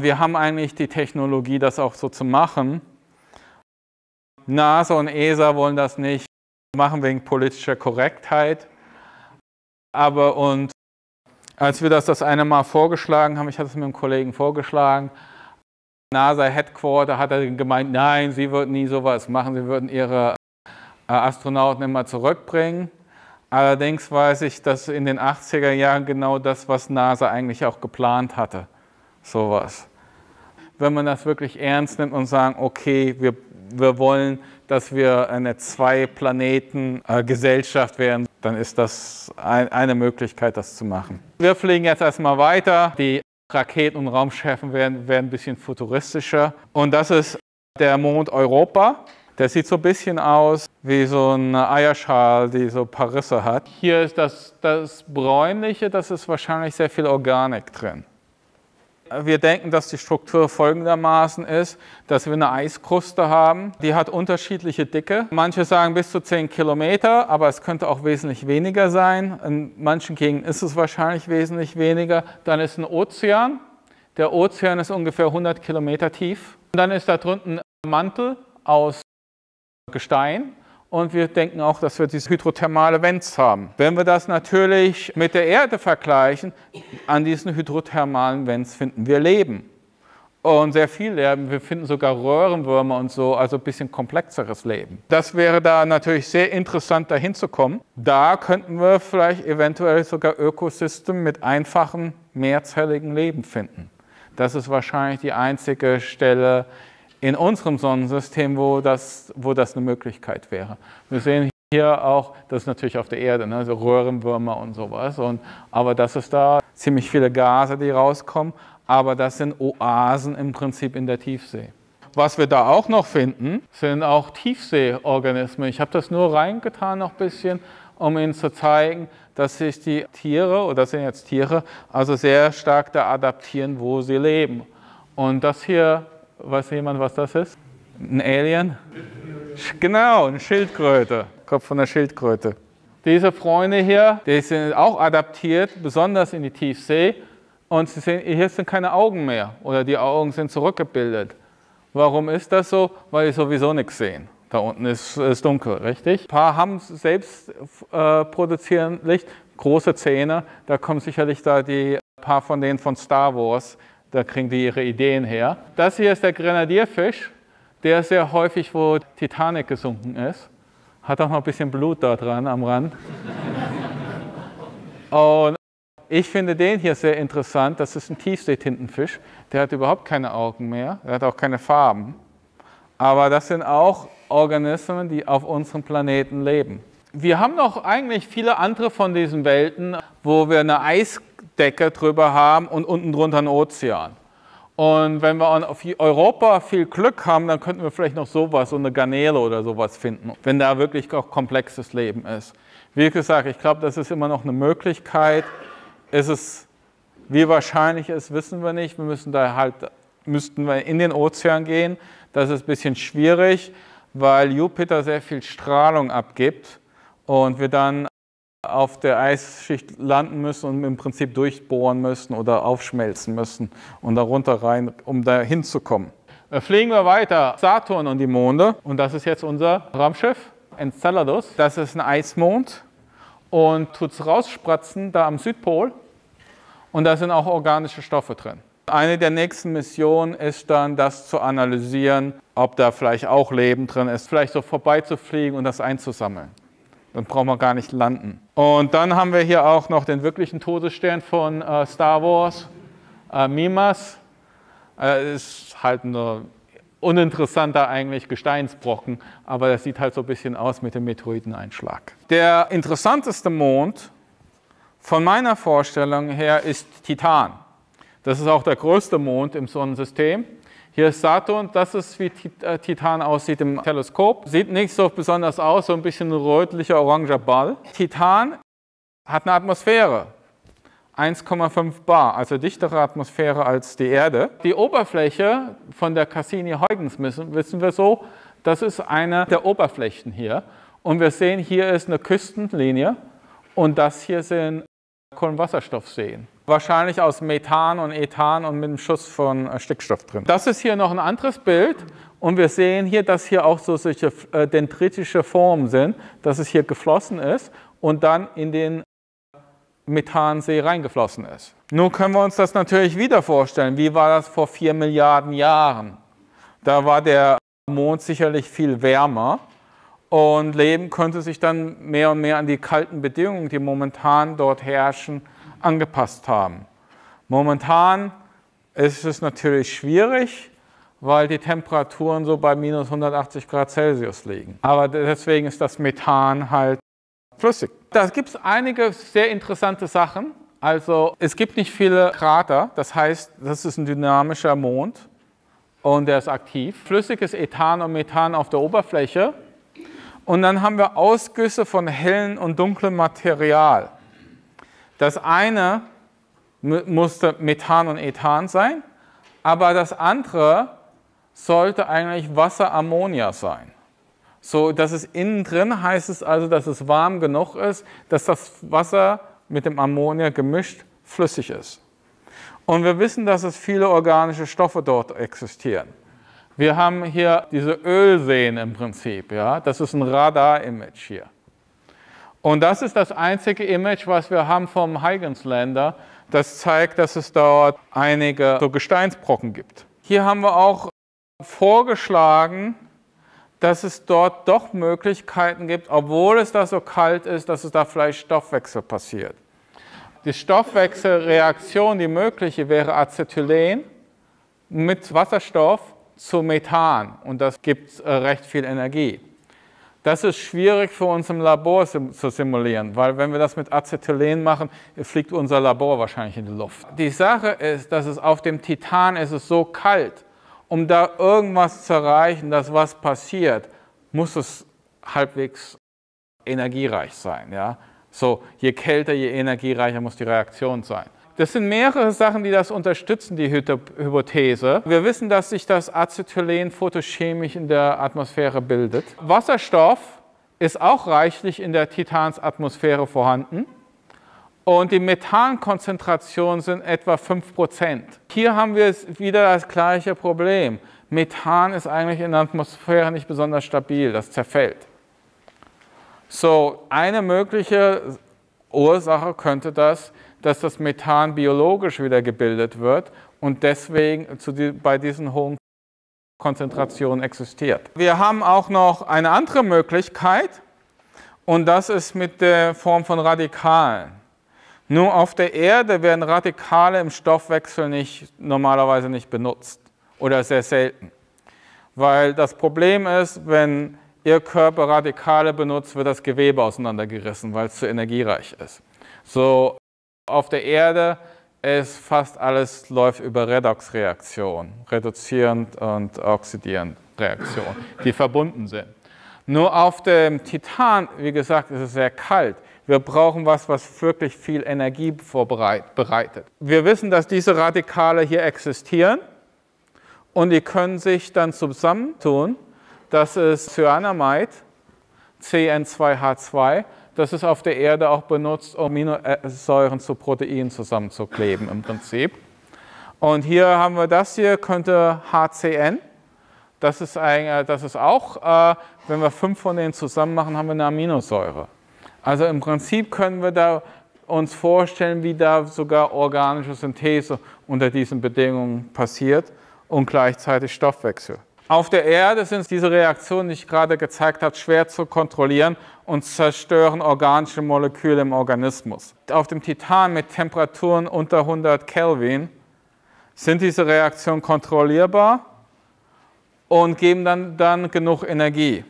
Wir haben eigentlich die Technologie, das auch so zu machen. NASA und E S A wollen das nicht machen wegen politischer Korrektheit. Aber und als wir das das eine Mal vorgeschlagen haben, ich hatte es mit einem Kollegen vorgeschlagen, NASA-Headquarter hat er gemeint, nein, sie würden nie sowas machen, sie würden ihre Astronauten immer zurückbringen. Allerdings weiß ich, dass in den achtziger Jahren genau das, was NASA eigentlich auch geplant hatte, sowas. Wenn man das wirklich ernst nimmt und sagt, okay, wir, wir wollen, dass wir eine Zwei-Planeten-Gesellschaft werden, dann ist das ein, eine Möglichkeit, das zu machen. Wir fliegen jetzt erstmal weiter. Die Raketen und Raumschiffen werden, werden ein bisschen futuristischer. Und das ist der Mond Europa. Der sieht so ein bisschen aus wie so eine Eierschale, die so Parisse hat. Hier ist das, das Bräunliche, das ist wahrscheinlich sehr viel Organik drin. Wir denken, dass die Struktur folgendermaßen ist, dass wir eine Eiskruste haben. Die hat unterschiedliche Dicke. Manche sagen bis zu zehn Kilometer, aber es könnte auch wesentlich weniger sein. In manchen Gegenden ist es wahrscheinlich wesentlich weniger. Dann ist ein Ozean. Der Ozean ist ungefähr hundert Kilometer tief. Und dann ist da drunten ein Mantel aus Gestein. Und wir denken auch, dass wir diese hydrothermale Vents haben. Wenn wir das natürlich mit der Erde vergleichen, an diesen hydrothermalen Vents finden wir Leben. Und sehr viel Leben. Wir finden sogar Röhrenwürmer und so, also ein bisschen komplexeres Leben. Das wäre da natürlich sehr interessant, da hinzukommen. Da könnten wir vielleicht eventuell sogar Ökosystem mit einfachen, mehrzelligen Leben finden. Das ist wahrscheinlich die einzige Stelle in unserem Sonnensystem, wo das, wo das eine Möglichkeit wäre. Wir sehen hier auch, das ist natürlich auf der Erde, ne, so Röhrenwürmer und sowas, und, aber das ist da ziemlich viele Gase, die rauskommen, aber das sind Oasen im Prinzip in der Tiefsee. Was wir da auch noch finden, sind auch Tiefseeorganismen. Ich habe das nur reingetan noch ein bisschen, um Ihnen zu zeigen, dass sich die Tiere, oder das sind jetzt Tiere, also sehr stark da adaptieren, wo sie leben. Und das hier, weiß jemand, was das ist? Ein Alien? Genau, eine Schildkröte. Kopf von der Schildkröte. Diese Freunde hier, die sind auch adaptiert, besonders in die Tiefsee. Und Sie sehen, hier sind keine Augen mehr. Oder die Augen sind zurückgebildet. Warum ist das so? Weil sie sowieso nichts sehen. Da unten ist es dunkel, richtig? Ein paar haben selbst äh, produzieren Licht. Große Zähne. Da kommen sicherlich da die paar von denen von Star Wars. Da kriegen die ihre Ideen her. Das hier ist der Grenadierfisch, der ist sehr häufig, wo Titanic gesunken ist. Hat auch noch ein bisschen Blut da dran am Rand. Und ich finde den hier sehr interessant. Das ist ein Tiefseetintenfisch. Der hat überhaupt keine Augen mehr. Der hat auch keine Farben. Aber das sind auch Organismen, die auf unserem Planeten leben. Wir haben noch eigentlich viele andere von diesen Welten, wo wir eine Eis Decke drüber haben und unten drunter einen Ozean. Und wenn wir auf Europa viel Glück haben, dann könnten wir vielleicht noch sowas, so eine Garnele oder sowas finden, wenn da wirklich auch komplexes Leben ist. Wie gesagt, ich glaube, das ist immer noch eine Möglichkeit. Es ist, wie wahrscheinlich es ist, wissen wir nicht. Wir müssen da halt, müssten wir in den Ozean gehen. Das ist ein bisschen schwierig, weil Jupiter sehr viel Strahlung abgibt und wir dann auf der Eisschicht landen müssen und im Prinzip durchbohren müssen oder aufschmelzen müssen und da runter rein, um da hinzukommen. Fliegen wir weiter, Saturn und die Monde, und das ist jetzt unser Raumschiff, Enceladus. Das ist ein Eismond und tut es rausspratzen, da am Südpol, und da sind auch organische Stoffe drin. Eine der nächsten Missionen ist dann, das zu analysieren, ob da vielleicht auch Leben drin ist, vielleicht so vorbeizufliegen und das einzusammeln. Dann brauchen wir gar nicht landen. Und dann haben wir hier auch noch den wirklichen Todesstern von äh, Star Wars, äh, Mimas. Äh, ist halt ein uninteressanter eigentlich Gesteinsbrocken, aber das sieht halt so ein bisschen aus mit dem Meteoriteneinschlag. Der interessanteste Mond von meiner Vorstellung her ist Titan. Das ist auch der größte Mond im Sonnensystem. Hier ist Saturn, das ist wie Titan aussieht im Teleskop. Sieht nicht so besonders aus, so ein bisschen rötlicher, oranger Ball. Titan hat eine Atmosphäre, eins Komma fünf Bar, also dichtere Atmosphäre als die Erde. Die Oberfläche von der Cassini-Huygens müssen, wissen wir so, das ist eine der Oberflächen hier. Und wir sehen, hier ist eine Küstenlinie und das hier sind Kohlenwasserstoffseen. Wahrscheinlich aus Methan und Ethan und mit einem Schuss von Stickstoff drin. Das ist hier noch ein anderes Bild und wir sehen hier, dass hier auch so solche dendritische Formen sind, dass es hier geflossen ist und dann in den Methansee reingeflossen ist. Nun können wir uns das natürlich wieder vorstellen. Wie war das vor vier Milliarden Jahren? Da war der Mond sicherlich viel wärmer und Leben könnte sich dann mehr und mehr an die kalten Bedingungen, die momentan dort herrschen, angepasst haben. Momentan ist es natürlich schwierig, weil die Temperaturen so bei minus hundertachtzig Grad Celsius liegen. Aber deswegen ist das Methan halt flüssig. Da gibt es einige sehr interessante Sachen. Also es gibt nicht viele Krater, das heißt, das ist ein dynamischer Mond und der ist aktiv. Flüssiges Ethan und Methan auf der Oberfläche und dann haben wir Ausgüsse von hellem und dunklem Material. Das eine musste Methan und Ethan sein, aber das andere sollte eigentlich Wasser-Ammonia sein. So, dass es innen drin heißt es also, dass es warm genug ist, dass das Wasser mit dem Ammonia gemischt flüssig ist. Und wir wissen, dass es viele organische Stoffe dort existieren. Wir haben hier diese Ölseen im Prinzip, ja, das ist ein Radar-Image hier. Und das ist das einzige Image, was wir haben vom Huygens-Lander, das zeigt, dass es dort einige so Gesteinsbrocken gibt. Hier haben wir auch vorgeschlagen, dass es dort doch Möglichkeiten gibt, obwohl es da so kalt ist, dass es da vielleicht Stoffwechsel passiert. Die Stoffwechselreaktion, die mögliche, wäre Acetylen mit Wasserstoff zu Methan und das gibt recht viel Energie. Das ist schwierig für uns im Labor sim- zu simulieren, weil wenn wir das mit Acetylen machen, fliegt unser Labor wahrscheinlich in die Luft. Die Sache ist, dass es auf dem Titan ist es so kalt, um da irgendwas zu erreichen, dass was passiert, muss es halbwegs energiereich sein. Ja? So, je kälter, je energiereicher muss die Reaktion sein. Das sind mehrere Sachen, die das unterstützen, die Hypothese. Wir wissen, dass sich das Acetylen photochemisch in der Atmosphäre bildet. Wasserstoff ist auch reichlich in der Titansatmosphäre vorhanden. Und die Methankonzentrationen sind etwa fünf Prozent. Hier haben wir wieder das gleiche Problem. Methan ist eigentlich in der Atmosphäre nicht besonders stabil, das zerfällt. So, eine mögliche Ursache könnte das, dass das Methan biologisch wieder gebildet wird und deswegen zu die, bei diesen hohen Konzentrationen existiert. Wir haben auch noch eine andere Möglichkeit und das ist mit der Form von Radikalen. Nur auf der Erde werden Radikale im Stoffwechsel nicht, normalerweise nicht benutzt oder sehr selten. Weil das Problem ist, wenn Ihr Körper Radikale benutzt, wird das Gewebe auseinandergerissen, weil es zu energiereich ist. So, auf der Erde ist fast alles läuft über Redoxreaktion, reduzierend und oxidierend Reaktion, die verbunden sind. Nur auf dem Titan, wie gesagt, ist es sehr kalt. Wir brauchen was, was wirklich viel Energie vorbereitet. Wir wissen, dass diese Radikale hier existieren und die können sich dann zusammentun. Das ist Cyanamid, C N zwei H zwei. Das ist auf der Erde auch benutzt, um Aminosäuren zu Proteinen zusammenzukleben im Prinzip. Und hier haben wir das hier, könnte H C N. Das ist, ein, das ist auch, wenn wir fünf von denen zusammen machen, haben wir eine Aminosäure. Also im Prinzip können wir da uns vorstellen, wie da sogar organische Synthese unter diesen Bedingungen passiert und gleichzeitig Stoffwechsel. Auf der Erde sind diese Reaktionen, die ich gerade gezeigt habe, schwer zu kontrollieren und zerstören organische Moleküle im Organismus. Auf dem Titan mit Temperaturen unter hundert Kelvin sind diese Reaktionen kontrollierbar und geben dann, dann genug Energie.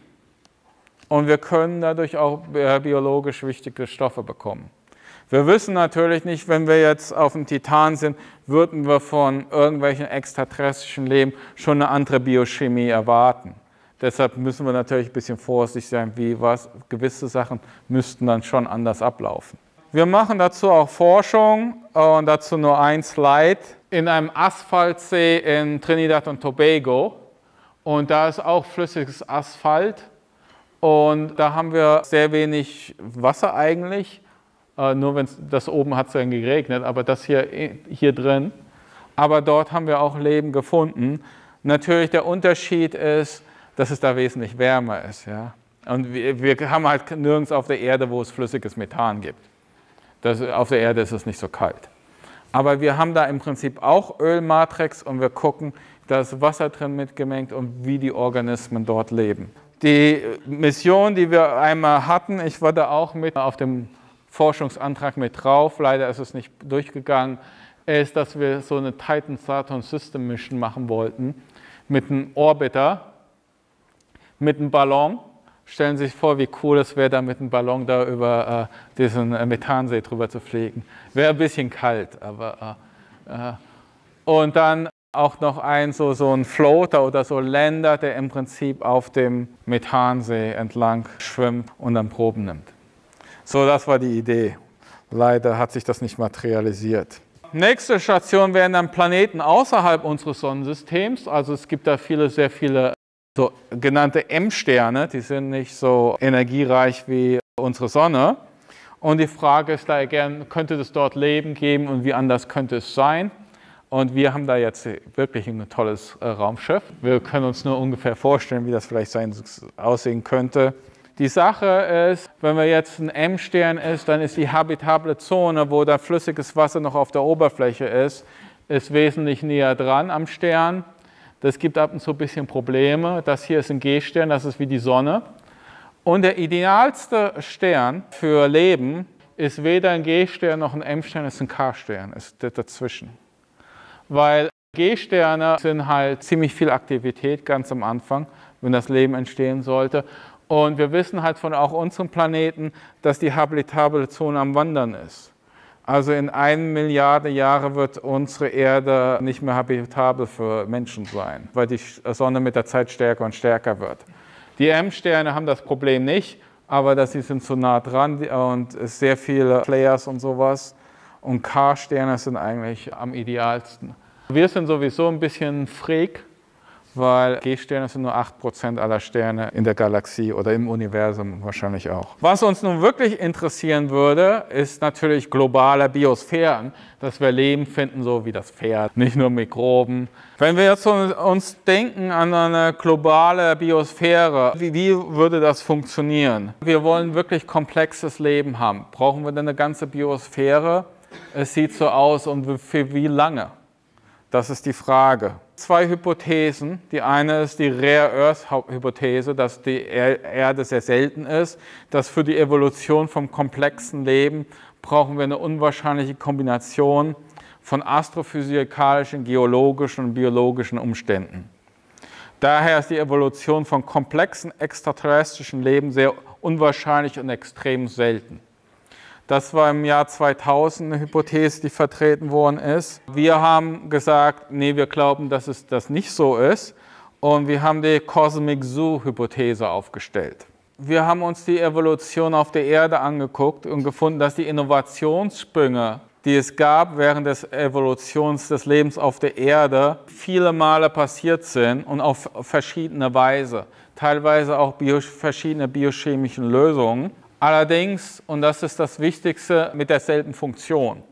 Und wir können dadurch auch biologisch wichtige Stoffe bekommen. Wir wissen natürlich nicht, wenn wir jetzt auf dem Titan sind, würden wir von irgendwelchen extraterrestrischen Leben schon eine andere Biochemie erwarten. Deshalb müssen wir natürlich ein bisschen vorsichtig sein, wie was. Gewisse Sachen müssten dann schon anders ablaufen. Wir machen dazu auch Forschung und dazu nur ein Slide in einem Asphaltsee in Trinidad und Tobago. Und da ist auch flüssiges Asphalt und da haben wir sehr wenig Wasser eigentlich. Äh, nur wenn das oben hat es dann geregnet, aber das hier, hier drin. Aber dort haben wir auch Leben gefunden. Natürlich der Unterschied ist, dass es da wesentlich wärmer ist. Ja? Und wir, wir haben halt nirgends auf der Erde, wo es flüssiges Methan gibt. Das, auf der Erde ist es nicht so kalt. Aber wir haben da im Prinzip auch Ölmatrix und wir gucken, da ist Wasser drin mitgemengt und wie die Organismen dort leben. Die Mission, die wir einmal hatten, ich war da auch mit auf dem Forschungsantrag mit drauf, leider ist es nicht durchgegangen, ist, dass wir so eine Titan-Saturn-System-Mission machen wollten mit einem Orbiter, mit einem Ballon. Stellen Sie sich vor, wie cool es wäre, da mit einem Ballon da über äh, diesen äh, Methansee drüber zu fliegen. Wäre ein bisschen kalt, aber... Äh, äh. Und dann auch noch ein, so, so ein Floater oder so Lander, der im Prinzip auf dem Methansee entlang schwimmt und dann Proben nimmt. So, das war die Idee. Leider hat sich das nicht materialisiert. Nächste Station wären dann Planeten außerhalb unseres Sonnensystems. Also es gibt da viele, sehr viele so genannte M-Sterne, die sind nicht so energiereich wie unsere Sonne. Und die Frage ist da gern, könnte es dort Leben geben und wie anders könnte es sein? Und wir haben da jetzt wirklich ein tolles äh, Raumschiff. Wir können uns nur ungefähr vorstellen, wie das vielleicht sein, aussehen könnte. Die Sache ist, wenn wir jetzt ein M-Stern ist, dann ist die habitable Zone, wo da flüssiges Wasser noch auf der Oberfläche ist, ist wesentlich näher dran am Stern. Das gibt ab und zu ein bisschen Probleme. Das hier ist ein G-Stern, das ist wie die Sonne. Und der idealste Stern für Leben ist weder ein G-Stern noch ein M-Stern, ist ein K-Stern, ist dazwischen. Weil G-Sterne sind halt ziemlich viel Aktivität ganz am Anfang, wenn das Leben entstehen sollte. Und wir wissen halt von auch unserem Planeten, dass die habitable Zone am Wandern ist. Also in einer Milliarde Jahre wird unsere Erde nicht mehr habitabel für Menschen sein, weil die Sonne mit der Zeit stärker und stärker wird. Die M-Sterne haben das Problem nicht, aber dass sie sind zu nah dran und es sehr viele Flares und sowas. Und K-Sterne sind eigentlich am idealsten. Wir sind sowieso ein bisschen freak, weil G-Sterne sind nur acht Prozent aller Sterne in der Galaxie oder im Universum wahrscheinlich auch. Was uns nun wirklich interessieren würde, ist natürlich globale Biosphären, dass wir Leben finden, so wie das Pferd, nicht nur Mikroben. Wenn wir jetzt uns denken an eine globale Biosphäre, wie würde das funktionieren? Wir wollen wirklich komplexes Leben haben. Brauchen wir denn eine ganze Biosphäre? Es sieht so aus und für wie lange? Das ist die Frage. Zwei Hypothesen. Die eine ist die Rare Earth-Hypothese, dass die Erde sehr selten ist, dass für die Evolution vom komplexen Leben brauchen wir eine unwahrscheinliche Kombination von astrophysikalischen, geologischen und biologischen Umständen. Daher ist die Evolution von komplexen extraterrestrischen Leben sehr unwahrscheinlich und extrem selten. Das war im Jahr zweitausend eine Hypothese, die vertreten worden ist. Wir haben gesagt, nee, wir glauben, dass es das nicht so ist. Und wir haben die Cosmic Zoo-Hypothese aufgestellt. Wir haben uns die Evolution auf der Erde angeguckt und gefunden, dass die Innovationssprünge, die es gab während des Evolutions des Lebens auf der Erde, viele Male passiert sind und auf verschiedene Weise. Teilweise auch bio- verschiedene biochemische Lösungen. Allerdings, und das ist das Wichtigste, mit derselben Funktion.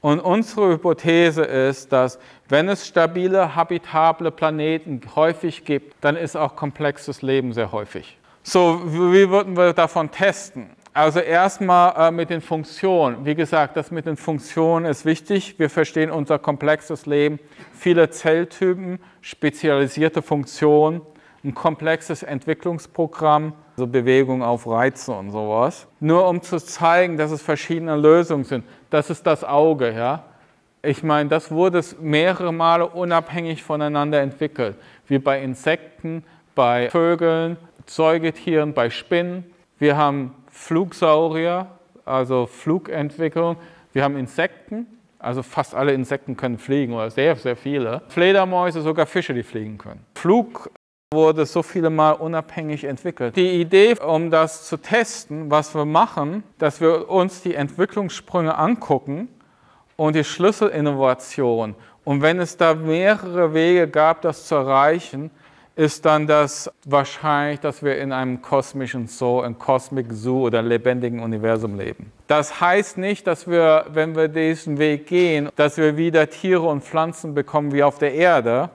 Und unsere Hypothese ist, dass wenn es stabile, habitable Planeten häufig gibt, dann ist auch komplexes Leben sehr häufig. So, wie würden wir davon testen? Also erstmal äh, mit den Funktionen. Wie gesagt, das mit den Funktionen ist wichtig. Wir verstehen unser komplexes Leben, viele Zelltypen, spezialisierte Funktionen, ein komplexes Entwicklungsprogramm, so Bewegung auf Reize und sowas. Nur um zu zeigen, dass es verschiedene Lösungen sind. Das ist das Auge, ja. Ich meine, das wurde mehrere Male unabhängig voneinander entwickelt. Wie bei Insekten, bei Vögeln, Säugetieren, bei Spinnen. Wir haben Flugsaurier, also Flugentwicklung. Wir haben Insekten, also fast alle Insekten können fliegen oder sehr, sehr viele. Fledermäuse, sogar Fische, die fliegen können. Flug wurde so viele Mal unabhängig entwickelt. Die Idee, um das zu testen, was wir machen, dass wir uns die Entwicklungssprünge angucken und die Schlüsselinnovation. Und wenn es da mehrere Wege gab, das zu erreichen, ist dann das wahrscheinlich, dass wir in einem kosmischen Zoo, einem Cosmic Zoo oder lebendigen Universum leben. Das heißt nicht, dass wir, wenn wir diesen Weg gehen, dass wir wieder Tiere und Pflanzen bekommen wie auf der Erde,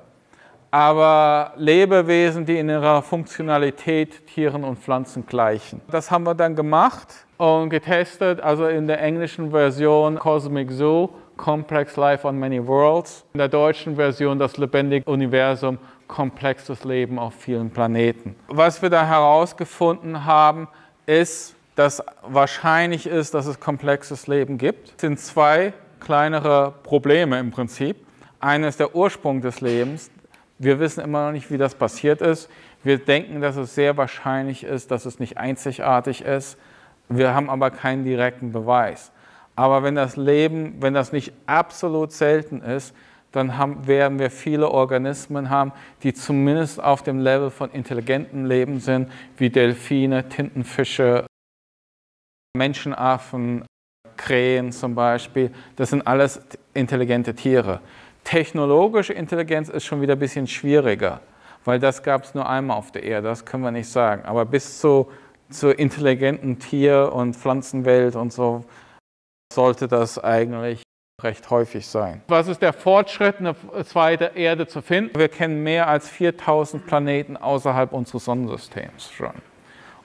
aber Lebewesen, die in ihrer Funktionalität Tieren und Pflanzen gleichen. Das haben wir dann gemacht und getestet, also in der englischen Version Cosmic Zoo, Complex Life on Many Worlds, in der deutschen Version das lebendige Universum, komplexes Leben auf vielen Planeten. Was wir da herausgefunden haben, ist, dass wahrscheinlich ist, dass es komplexes Leben gibt. Es sind zwei kleinere Probleme im Prinzip. Eines ist der Ursprung des Lebens. Wir wissen immer noch nicht, wie das passiert ist. Wir denken, dass es sehr wahrscheinlich ist, dass es nicht einzigartig ist. Wir haben aber keinen direkten Beweis. Aber wenn das Leben, wenn das nicht absolut selten ist, dann haben, werden wir viele Organismen haben, die zumindest auf dem Level von intelligentem Leben sind, wie Delfine, Tintenfische, Menschenaffen, Krähen zum Beispiel. Das sind alles intelligente Tiere. Technologische Intelligenz ist schon wieder ein bisschen schwieriger, weil das gab es nur einmal auf der Erde, das können wir nicht sagen. Aber bis zu, zur intelligenten Tier- und Pflanzenwelt und so sollte das eigentlich recht häufig sein. Was ist der Fortschritt, eine zweite Erde zu finden? Wir kennen mehr als viertausend Planeten außerhalb unseres Sonnensystems schon.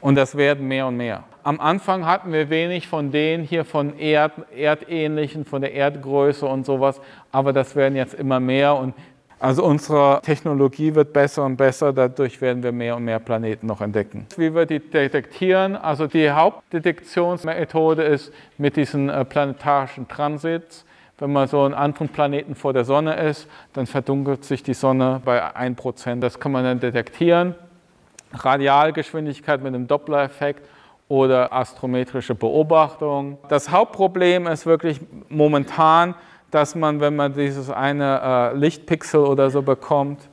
Und das werden mehr und mehr. Am Anfang hatten wir wenig von denen hier, von Erd, Erdähnlichen, von der Erdgröße und sowas, aber das werden jetzt immer mehr. Und also unsere Technologie wird besser und besser, dadurch werden wir mehr und mehr Planeten noch entdecken. Wie wir die detektieren, also die Hauptdetektionsmethode ist mit diesen planetarischen Transits. Wenn man so einen anderen Planeten vor der Sonne ist, dann verdunkelt sich die Sonne bei ein Prozent. Das kann man dann detektieren. Radialgeschwindigkeit mit dem Doppler-Effekt oder astrometrische Beobachtung. Das Hauptproblem ist wirklich momentan, dass man, wenn man dieses eine äh, Lichtpixel oder so bekommt,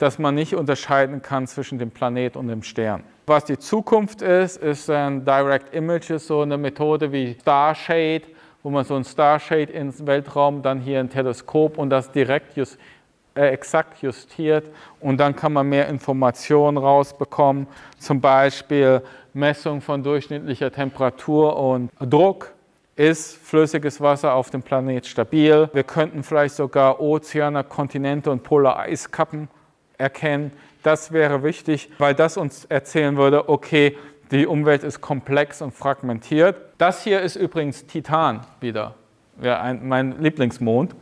dass man nicht unterscheiden kann zwischen dem Planet und dem Stern. Was die Zukunft ist, ist dann Direct Images, so eine Methode wie Starshade, wo man so ein Starshade ins Weltraum, dann hier ein Teleskop und das direkt just exakt justiert und dann kann man mehr Informationen rausbekommen, zum Beispiel Messung von durchschnittlicher Temperatur und Druck. Ist flüssiges Wasser auf dem Planet stabil? Wir könnten vielleicht sogar Ozeane, Kontinente und Polareiskappen erkennen. Das wäre wichtig, weil das uns erzählen würde, okay, die Umwelt ist komplex und fragmentiert. Das hier ist übrigens Titan wieder, ja, ein, mein Lieblingsmond.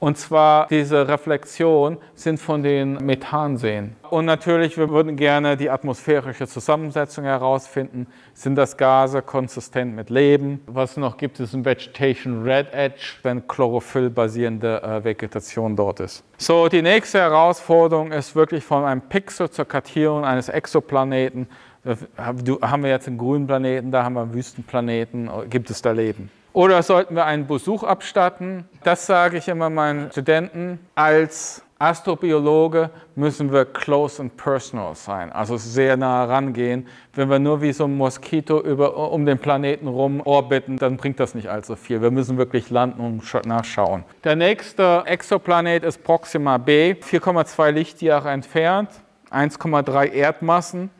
Und zwar diese Reflexionen sind von den Methanseen. Und natürlich, wir würden gerne die atmosphärische Zusammensetzung herausfinden. Sind das Gase konsistent mit Leben? Was es noch gibt, ist ein Vegetation Red Edge, wenn chlorophyll-basierende Vegetation dort ist. So, die nächste Herausforderung ist wirklich von einem Pixel zur Kartierung eines Exoplaneten. Da haben wir jetzt einen grünen Planeten, da haben wir einen Wüstenplaneten. Gibt es da Leben? Oder sollten wir einen Besuch abstatten? Das sage ich immer meinen Studenten. Als Astrobiologe müssen wir close and personal sein, also sehr nah rangehen. Wenn wir nur wie so ein Moskito über, um den Planeten rum orbiten, dann bringt das nicht allzu viel. Wir müssen wirklich landen und nachschauen. Der nächste Exoplanet ist Proxima b, vier Komma zwei Lichtjahre entfernt, eins Komma drei Erdmassen.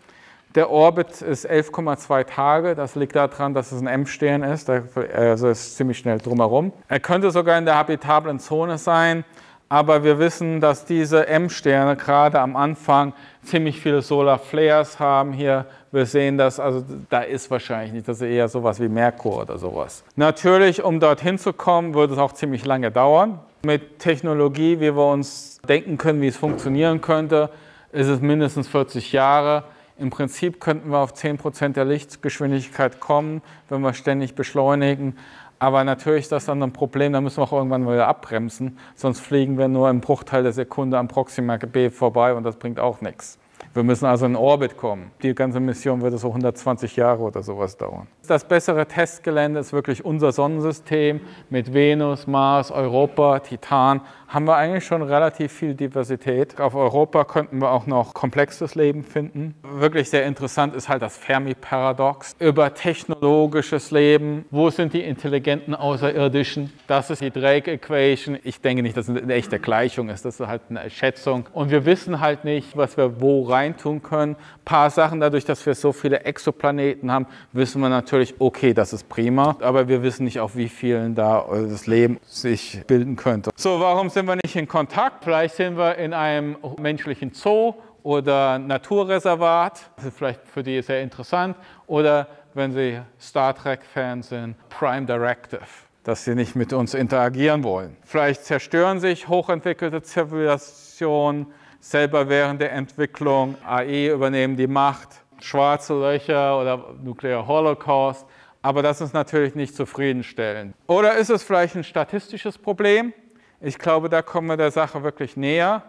Der Orbit ist elf Komma zwei Tage, das liegt daran, dass es ein M-Stern ist, also ist ziemlich schnell drumherum. Er könnte sogar in der habitablen Zone sein, aber wir wissen, dass diese M-Sterne gerade am Anfang ziemlich viele Solarflares haben hier. Wir sehen das, also da ist wahrscheinlich nicht, das ist eher sowas wie Merkur oder sowas. Natürlich, um dorthin zu kommen, würde es auch ziemlich lange dauern. Mit Technologie, wie wir uns denken können, wie es funktionieren könnte, ist es mindestens vierzig Jahre. Im Prinzip könnten wir auf zehn Prozent der Lichtgeschwindigkeit kommen, wenn wir ständig beschleunigen. Aber natürlich ist das dann ein Problem, da müssen wir auch irgendwann wieder abbremsen. Sonst fliegen wir nur im Bruchteil der Sekunde am Proxima b vorbei und das bringt auch nichts. Wir müssen also in Orbit kommen. Die ganze Mission würde so hundertzwanzig Jahre oder sowas dauern. Das bessere Testgelände ist wirklich unser Sonnensystem. Mit Venus, Mars, Europa, Titan haben wir eigentlich schon relativ viel Diversität. Auf Europa könnten wir auch noch komplexes Leben finden. Wirklich sehr interessant ist halt das Fermi-Paradox über technologisches Leben. Wo sind die intelligenten Außerirdischen? Das ist die Drake-Equation. Ich denke nicht, dass es eine echte Gleichung ist. Das ist halt eine Schätzung. Und wir wissen halt nicht, was wir wo rein tun können. Ein paar Sachen, dadurch, dass wir so viele Exoplaneten haben, wissen wir natürlich, okay, das ist prima, aber wir wissen nicht, auf wie vielen da das Leben sich bilden könnte. So, warum sind wir nicht in Kontakt? Vielleicht sind wir in einem menschlichen Zoo oder Naturreservat, das ist vielleicht für die sehr interessant, oder wenn Sie Star Trek-Fan sind, Prime Directive, dass sie nicht mit uns interagieren wollen. Vielleicht zerstören sich hochentwickelte Zivilisationen, selber während der Entwicklung, A I übernehmen die Macht, schwarze Löcher oder nuklearer Holocaust, aber das ist natürlich nicht zufriedenstellend. Oder ist es vielleicht ein statistisches Problem? Ich glaube, da kommen wir der Sache wirklich näher.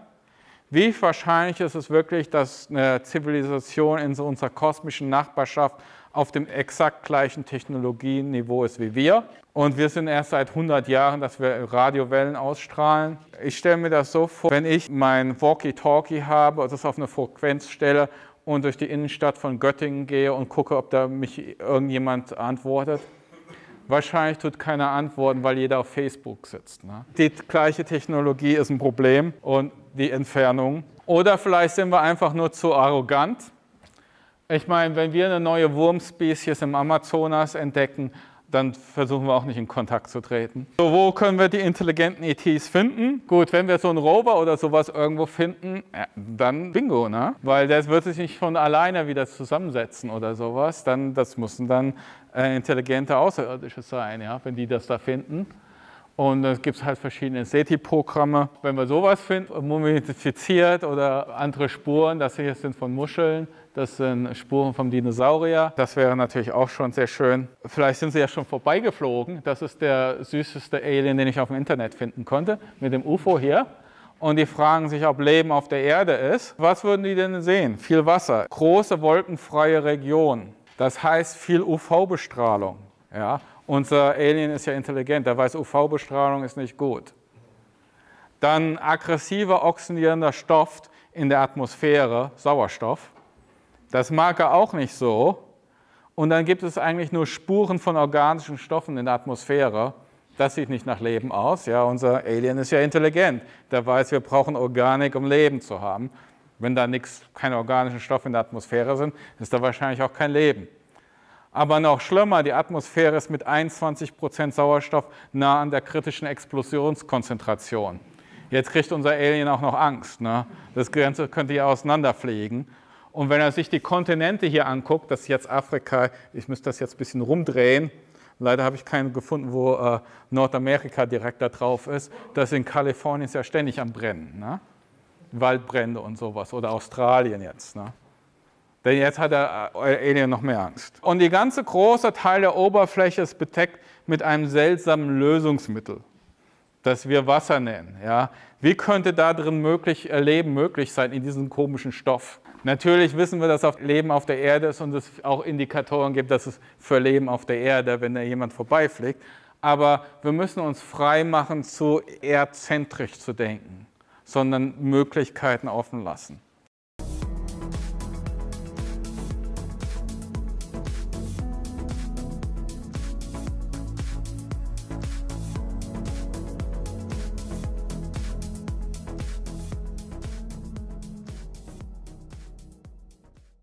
Wie wahrscheinlich ist es wirklich, dass eine Zivilisation in so unserer kosmischen Nachbarschaft auf dem exakt gleichen Technologieniveau ist wie wir? Und wir sind erst seit hundert Jahren, dass wir Radiowellen ausstrahlen. Ich stelle mir das so vor, wenn ich mein Walkie-Talkie habe und das auf eine Frequenz stelle und durch die Innenstadt von Göttingen gehe und gucke, ob da mich irgendjemand antwortet. Wahrscheinlich tut keiner antworten, weil jeder auf Facebook sitzt, ne? Die gleiche Technologie ist ein Problem und die Entfernung. Oder vielleicht sind wir einfach nur zu arrogant. Ich meine, wenn wir eine neue Wurmspezies im Amazonas entdecken, dann versuchen wir auch nicht in Kontakt zu treten. So, wo können wir die intelligenten E Ts finden? Gut, wenn wir so einen Rover oder sowas irgendwo finden, ja, dann bingo, ne? Weil der wird sich nicht von alleine wieder zusammensetzen oder sowas. Dann, das müssen dann äh, intelligente Außerirdische sein, ja, wenn die das da finden. Und es gibt halt verschiedene SETI-Programme. Wenn wir sowas finden, mumifiziert oder andere Spuren, das hier sind von Muscheln, das sind Spuren vom Dinosaurier. Das wäre natürlich auch schon sehr schön. Vielleicht sind sie ja schon vorbeigeflogen. Das ist der süßeste Alien, den ich auf dem Internet finden konnte, mit dem U F O hier. Und die fragen sich, ob Leben auf der Erde ist. Was würden die denn sehen? Viel Wasser, große wolkenfreie Regionen. Das heißt viel U V-Bestrahlung, ja. Unser Alien ist ja intelligent, der weiß, U V-Bestrahlung ist nicht gut. Dann aggressiver oxidierender Stoff in der Atmosphäre, Sauerstoff. Das mag er auch nicht so. Und dann gibt es eigentlich nur Spuren von organischen Stoffen in der Atmosphäre. Das sieht nicht nach Leben aus. Ja, unser Alien ist ja intelligent, der weiß, wir brauchen Organik, um Leben zu haben. Wenn da nichts, keine organischen Stoffe in der Atmosphäre sind, ist da wahrscheinlich auch kein Leben. Aber noch schlimmer, die Atmosphäre ist mit einundzwanzig Prozent Sauerstoff nah an der kritischen Explosionskonzentration. Jetzt kriegt unser Alien auch noch Angst, ne? Das Ganze könnte ja auseinanderfliegen. Und wenn er sich die Kontinente hier anguckt, das ist jetzt Afrika, ich müsste das jetzt ein bisschen rumdrehen. Leider habe ich keinen gefunden, wo äh, Nordamerika direkt da drauf ist. Das in Kalifornien ist ja ständig am Brennen, ne? Waldbrände und sowas oder Australien jetzt, ne? Denn jetzt hat der Alien noch mehr Angst. Und die ganze große Teil der Oberfläche ist bedeckt mit einem seltsamen Lösungsmittel, das wir Wasser nennen. Ja? Wie könnte da drin möglich, Leben möglich sein, in diesem komischen Stoff? Natürlich wissen wir, dass es Leben auf der Erde ist und es auch Indikatoren gibt, dass es für Leben auf der Erde, wenn da jemand vorbeifliegt. Aber wir müssen uns frei machen, zu erdzentrisch zu denken, sondern Möglichkeiten offen lassen.